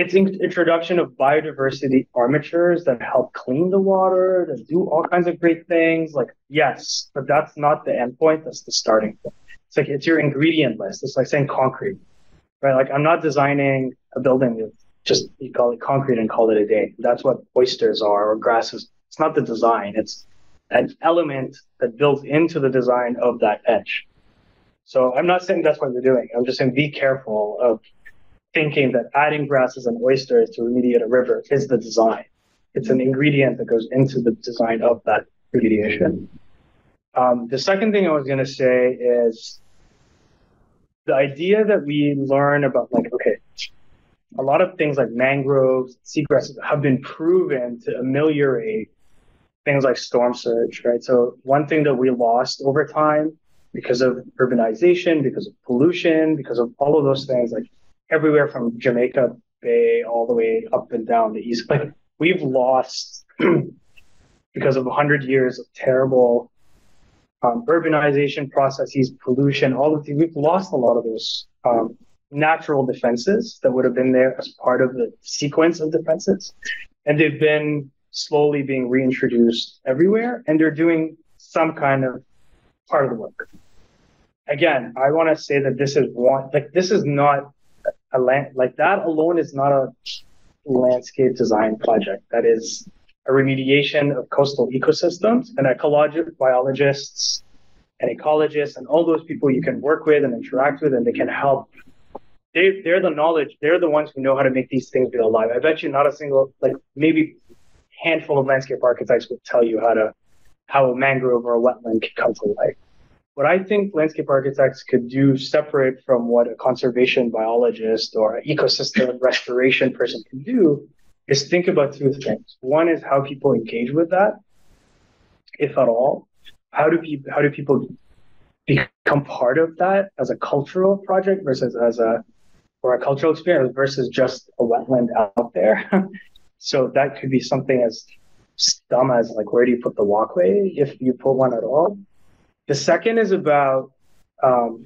It's in, introduction of biodiversity armatures that help clean the water, that do all kinds of great things. Like, yes, but that's not the end point. That's the starting point. It's like it's your ingredient list. It's like saying concrete, right? Like, I'm not designing a building with just you call it concrete and call it a day. That's what oysters are or grasses. It's not the design, it's an element that builds into the design of that edge. So I'm not saying that's what you're doing. I'm just saying be careful of thinking that adding grasses and oysters to remediate a river is the design. It's an ingredient that goes into the design of that remediation. Um, the second thing I was going to say is the idea that we learn about, like, okay, a lot of things like mangroves, seagrasses have been proven to ameliorate things like storm surge, right? So one thing that we lost over time because of urbanization, because of pollution, because of all of those things, like everywhere from Jamaica Bay all the way up and down the East, like we've lost because of one hundred years of terrible um, urbanization processes, pollution, all of the, we've lost a lot of those um, natural defenses that would have been there as part of the sequence of defenses. And they've been slowly being reintroduced everywhere, and they're doing some kind of part of the work. Again, I want to say that this is one, like this is not a land, like that alone is not a landscape design project. That is a remediation of coastal ecosystems, and ecologists, biologists, and ecologists, and all those people you can work with and interact with, and they can help. They, they're the knowledge. They're the ones who know how to make these things be alive. I bet you not a single, like maybe handful of landscape architects will tell you how to, how a mangrove or a wetland can come to life. What I think landscape architects could do separate from what a conservation biologist or an ecosystem restoration person can do is think about two things. One is how people engage with that, if at all. How do people, how do people become part of that as a cultural project versus as a, or a cultural experience versus just a wetland out there? So that could be something as dumb as like, where do you put the walkway if you put one at all? The second is about um,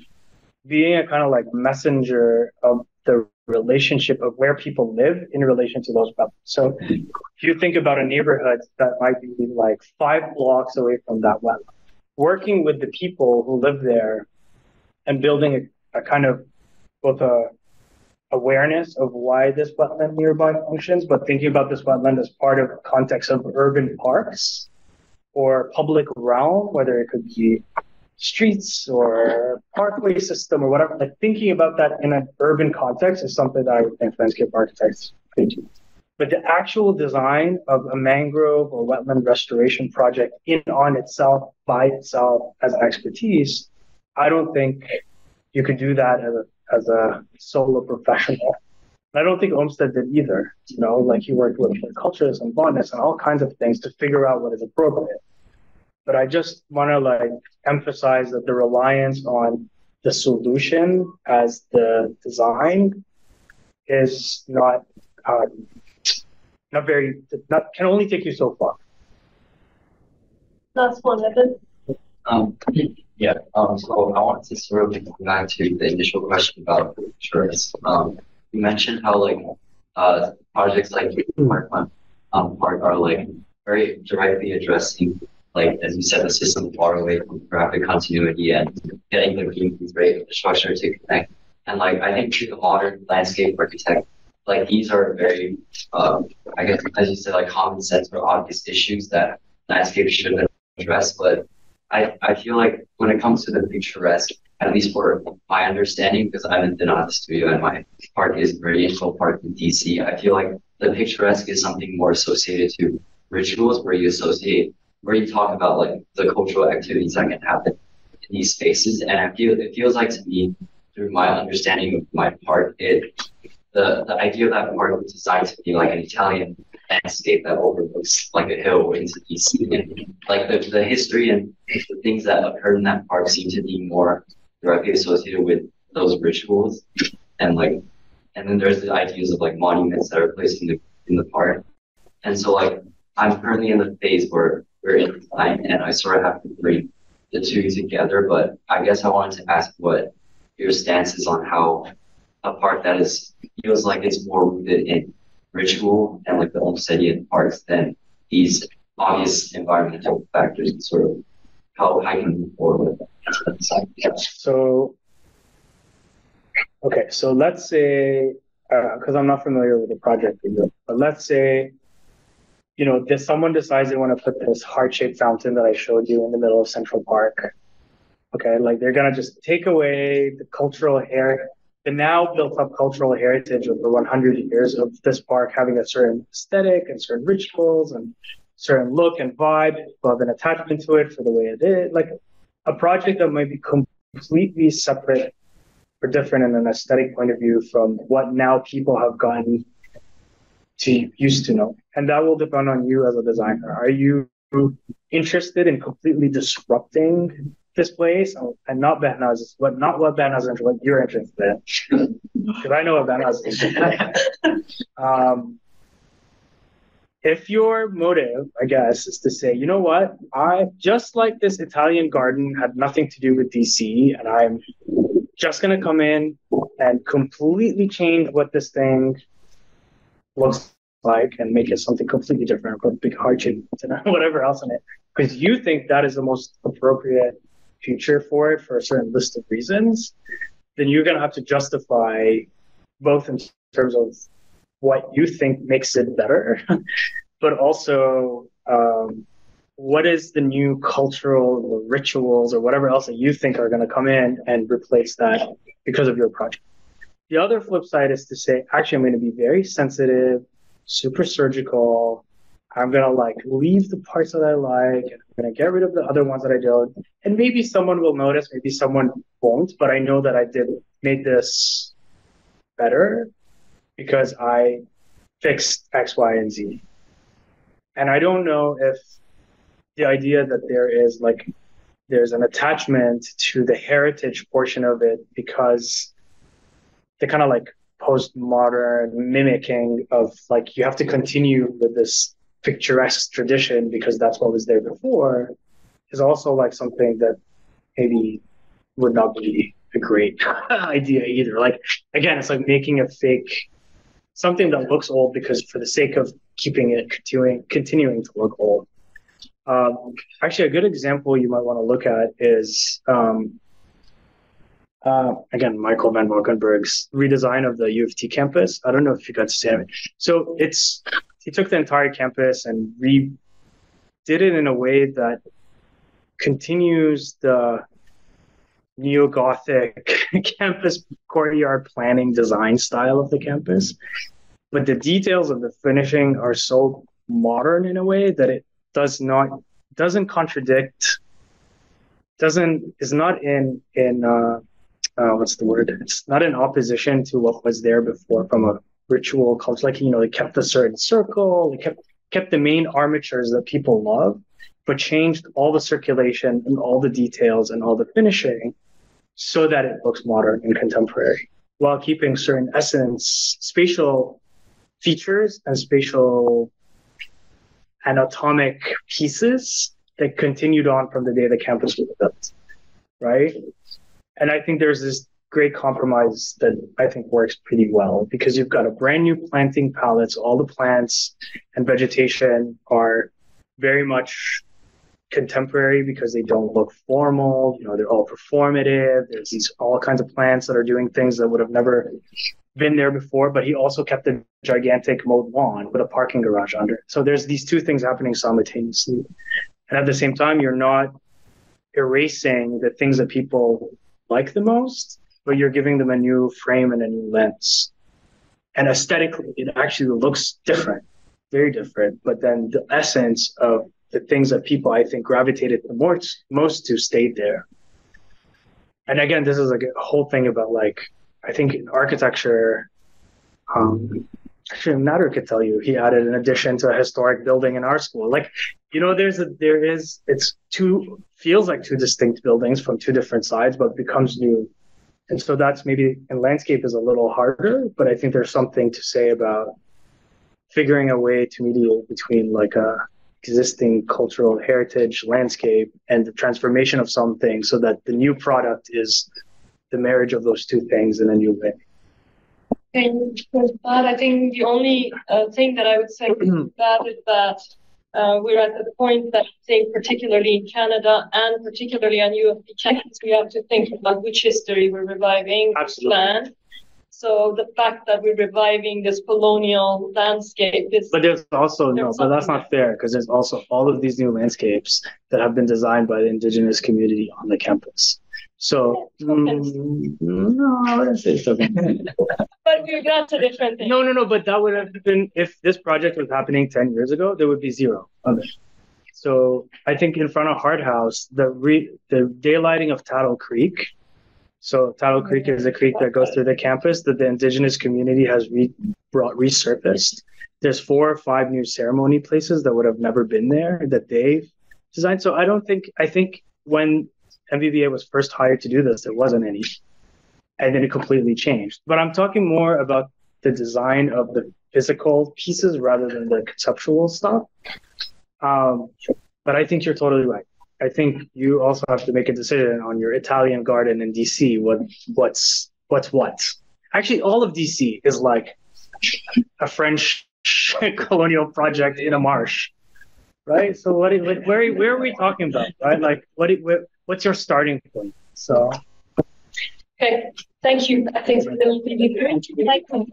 being a kind of like messenger of the relationship of where people live in relation to those problems. So if you think about a neighborhood that might be like five blocks away from that wetland, working with the people who live there and building a, a kind of both a awareness of why this wetland nearby functions, but thinking about this wetland as part of a context of urban parks or public realm, whether it could be streets or parkway system or whatever, like thinking about that in an urban context is something that I would think landscape architects could do. But the actual design of a mangrove or wetland restoration project in on itself, by itself, as expertise, I don't think you could do that as a as a solo professional. And I don't think Olmsted did either. You know, like he worked with culturists and botanists and all kinds of things to figure out what is appropriate. But I just want to like emphasize that the reliance on the solution as the design is not um, not very not can only take you so far. Last one, Evan. Um, yeah. Um, so I wanted to sort of go back to the initial question about tourists. Um, you mentioned how like uh, projects like Parkland um, Park are like very directly addressing, like as you said, the system far away from graphic continuity and getting the community's very infrastructure to connect. And like I think to the modern landscape architect, like these are very, um, I guess as you said, like common sense or obvious issues that landscape should address, but I, I feel like when it comes to the picturesque, at least for my understanding, because I'm in the studio and my park is very Central Park in D C, I feel like the picturesque is something more associated to rituals where you associate, where you talk about like the cultural activities that can happen in these spaces. And I feel it feels like to me, through my understanding of my park, it the, the idea of that park was designed to be like an Italian landscape that overlooks like a hill into D C, and like the, the history and the things that occurred in that park seem to be more directly associated with those rituals, and like, and then there's the ideas of like monuments that are placed in the in the park, and so like I'm currently in the phase where we're in design, and I sort of have to bring the two together. But I guess I wanted to ask what your stance is on how a park that is feels like it's more rooted in ritual and like the Olmstedian parts than these obvious environmental factors, and sort of how I can move forward with that. So, okay, so let's say, because uh, I'm not familiar with the project, but let's say, you know, this, someone decides they want to put this heart-shaped fountain that I showed you in the middle of Central Park. Okay, like they're going to just take away the cultural heritage, the now built up cultural heritage over one hundred years of this park having a certain aesthetic and certain rituals and certain look and vibe, people have an attachment to it for the way it is. Like a project that might be completely separate or different in an aesthetic point of view from what now people have gotten to used to know. And that will depend on you as a designer. Are you interested in completely disrupting this place, and not Ben Houses, but not what Ben Houses, what you're interested in, because I know what Ben Houses is. um, if your motive, I guess, is to say, you know what, I just like this Italian garden had nothing to do with D C, and I'm just gonna come in, and completely change what this thing looks like and make it something completely different, put a big heart shape and whatever else in it, because you think that is the most appropriate future for it for a certain list of reasons, then you're going to have to justify both in terms of what you think makes it better, but also um, what is the new cultural or rituals or whatever else that you think are going to come in and replace that because of your project. The other flip side is to say, actually, I'm going to be very sensitive, super surgical. I'm going to like leave the parts that I like, and I'm going to get rid of the other ones that I don't. And maybe someone will notice, maybe someone won't, but I know that I did make this better because I fixed X, Y, and Z. And I don't know if the idea that there is like, there's an attachment to the heritage portion of it because the kind of like postmodern mimicking of like, you have to continue with this picturesque tradition because that's what was there before is also like something that maybe would not be a great idea either. Like, again, it's like making a fake, something that looks old because for the sake of keeping it continuing, continuing to look old. Um, actually, a good example you might want to look at is, um, uh, again, Michael Van Valkenburg's redesign of the U of T campus. I don't know if you got to see it. So it's he took the entire campus and redid it in a way that continues the neo-Gothic campus courtyard planning design style of the campus. But the details of the finishing are so modern in a way that it does not doesn't contradict doesn't is not in in uh, uh, what's the word? It's not in opposition to what was there before from a ritual culture. Like, you know, they kept a certain circle, they kept kept the main armatures that people love, but changed all the circulation and all the details and all the finishing so that it looks modern and contemporary while keeping certain essence, spatial features and spatial anatomic pieces that continued on from the day the campus was built, right? And I think there's this great compromise that I think works pretty well because you've got a brand new planting palettes, all the plants and vegetation are very much contemporary because they don't look formal, you know, they're all performative, there's these all kinds of plants that are doing things that would have never been there before, but he also kept a gigantic mowed lawn with a parking garage under it. So there's these two things happening simultaneously. And at the same time, you're not erasing the things that people like the most, but you're giving them a new frame and a new lens. And aesthetically, it actually looks different, very different. But then the essence of the things that people, I think, gravitated the most, most to stayed there. And again, this is like a whole thing about like, I think in architecture, um, actually Nader could tell you, he added an addition to a historic building in our school. Like, you know, there's a, there is, it's two, feels like two distinct buildings from two different sides, but becomes new. And so that's maybe, and landscape is a little harder, but I think there's something to say about figuring a way to mediate between like a existing cultural heritage landscape and the transformation of something so that the new product is the marriage of those two things in a new way. And with that, I think the only uh, thing that I would say with that is that uh, we're at the point that I think particularly in Canada and particularly on U of T campus, we have to think about which history we're reviving. Absolutely. Land. So the fact that we're reviving this colonial landscape is... But there's also, there's no, but that's not fair because there's also all of these new landscapes that have been designed by the Indigenous community on the campus. So, yeah, mm, no, I wouldn't say something. But that's a different thing. No, no, no, but that would have been, if this project was happening ten years ago, there would be zero of it. So I think in front of Hart House, the, re, the daylighting of Tattle Creek, so Tattle mm-hmm. Creek is a creek that goes through the campus that the Indigenous community has re, brought resurfaced. There's four or five new ceremony places that would have never been there that they've designed. So I don't think, I think when M V B A was first hired to do this, there wasn't any. And then it completely changed. But I'm talking more about the design of the physical pieces rather than the conceptual stuff. Um, but I think you're totally right. I think you also have to make a decision on your Italian garden in D C, what, what's, what's what, Actually, all of D C is like a French colonial project in a marsh, right? So what? Like, where where are we talking about, right? Like, what? What's your starting point? So. Okay, thank you. I think it'll be very delightful.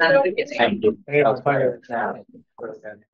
I don't think it's time to fire.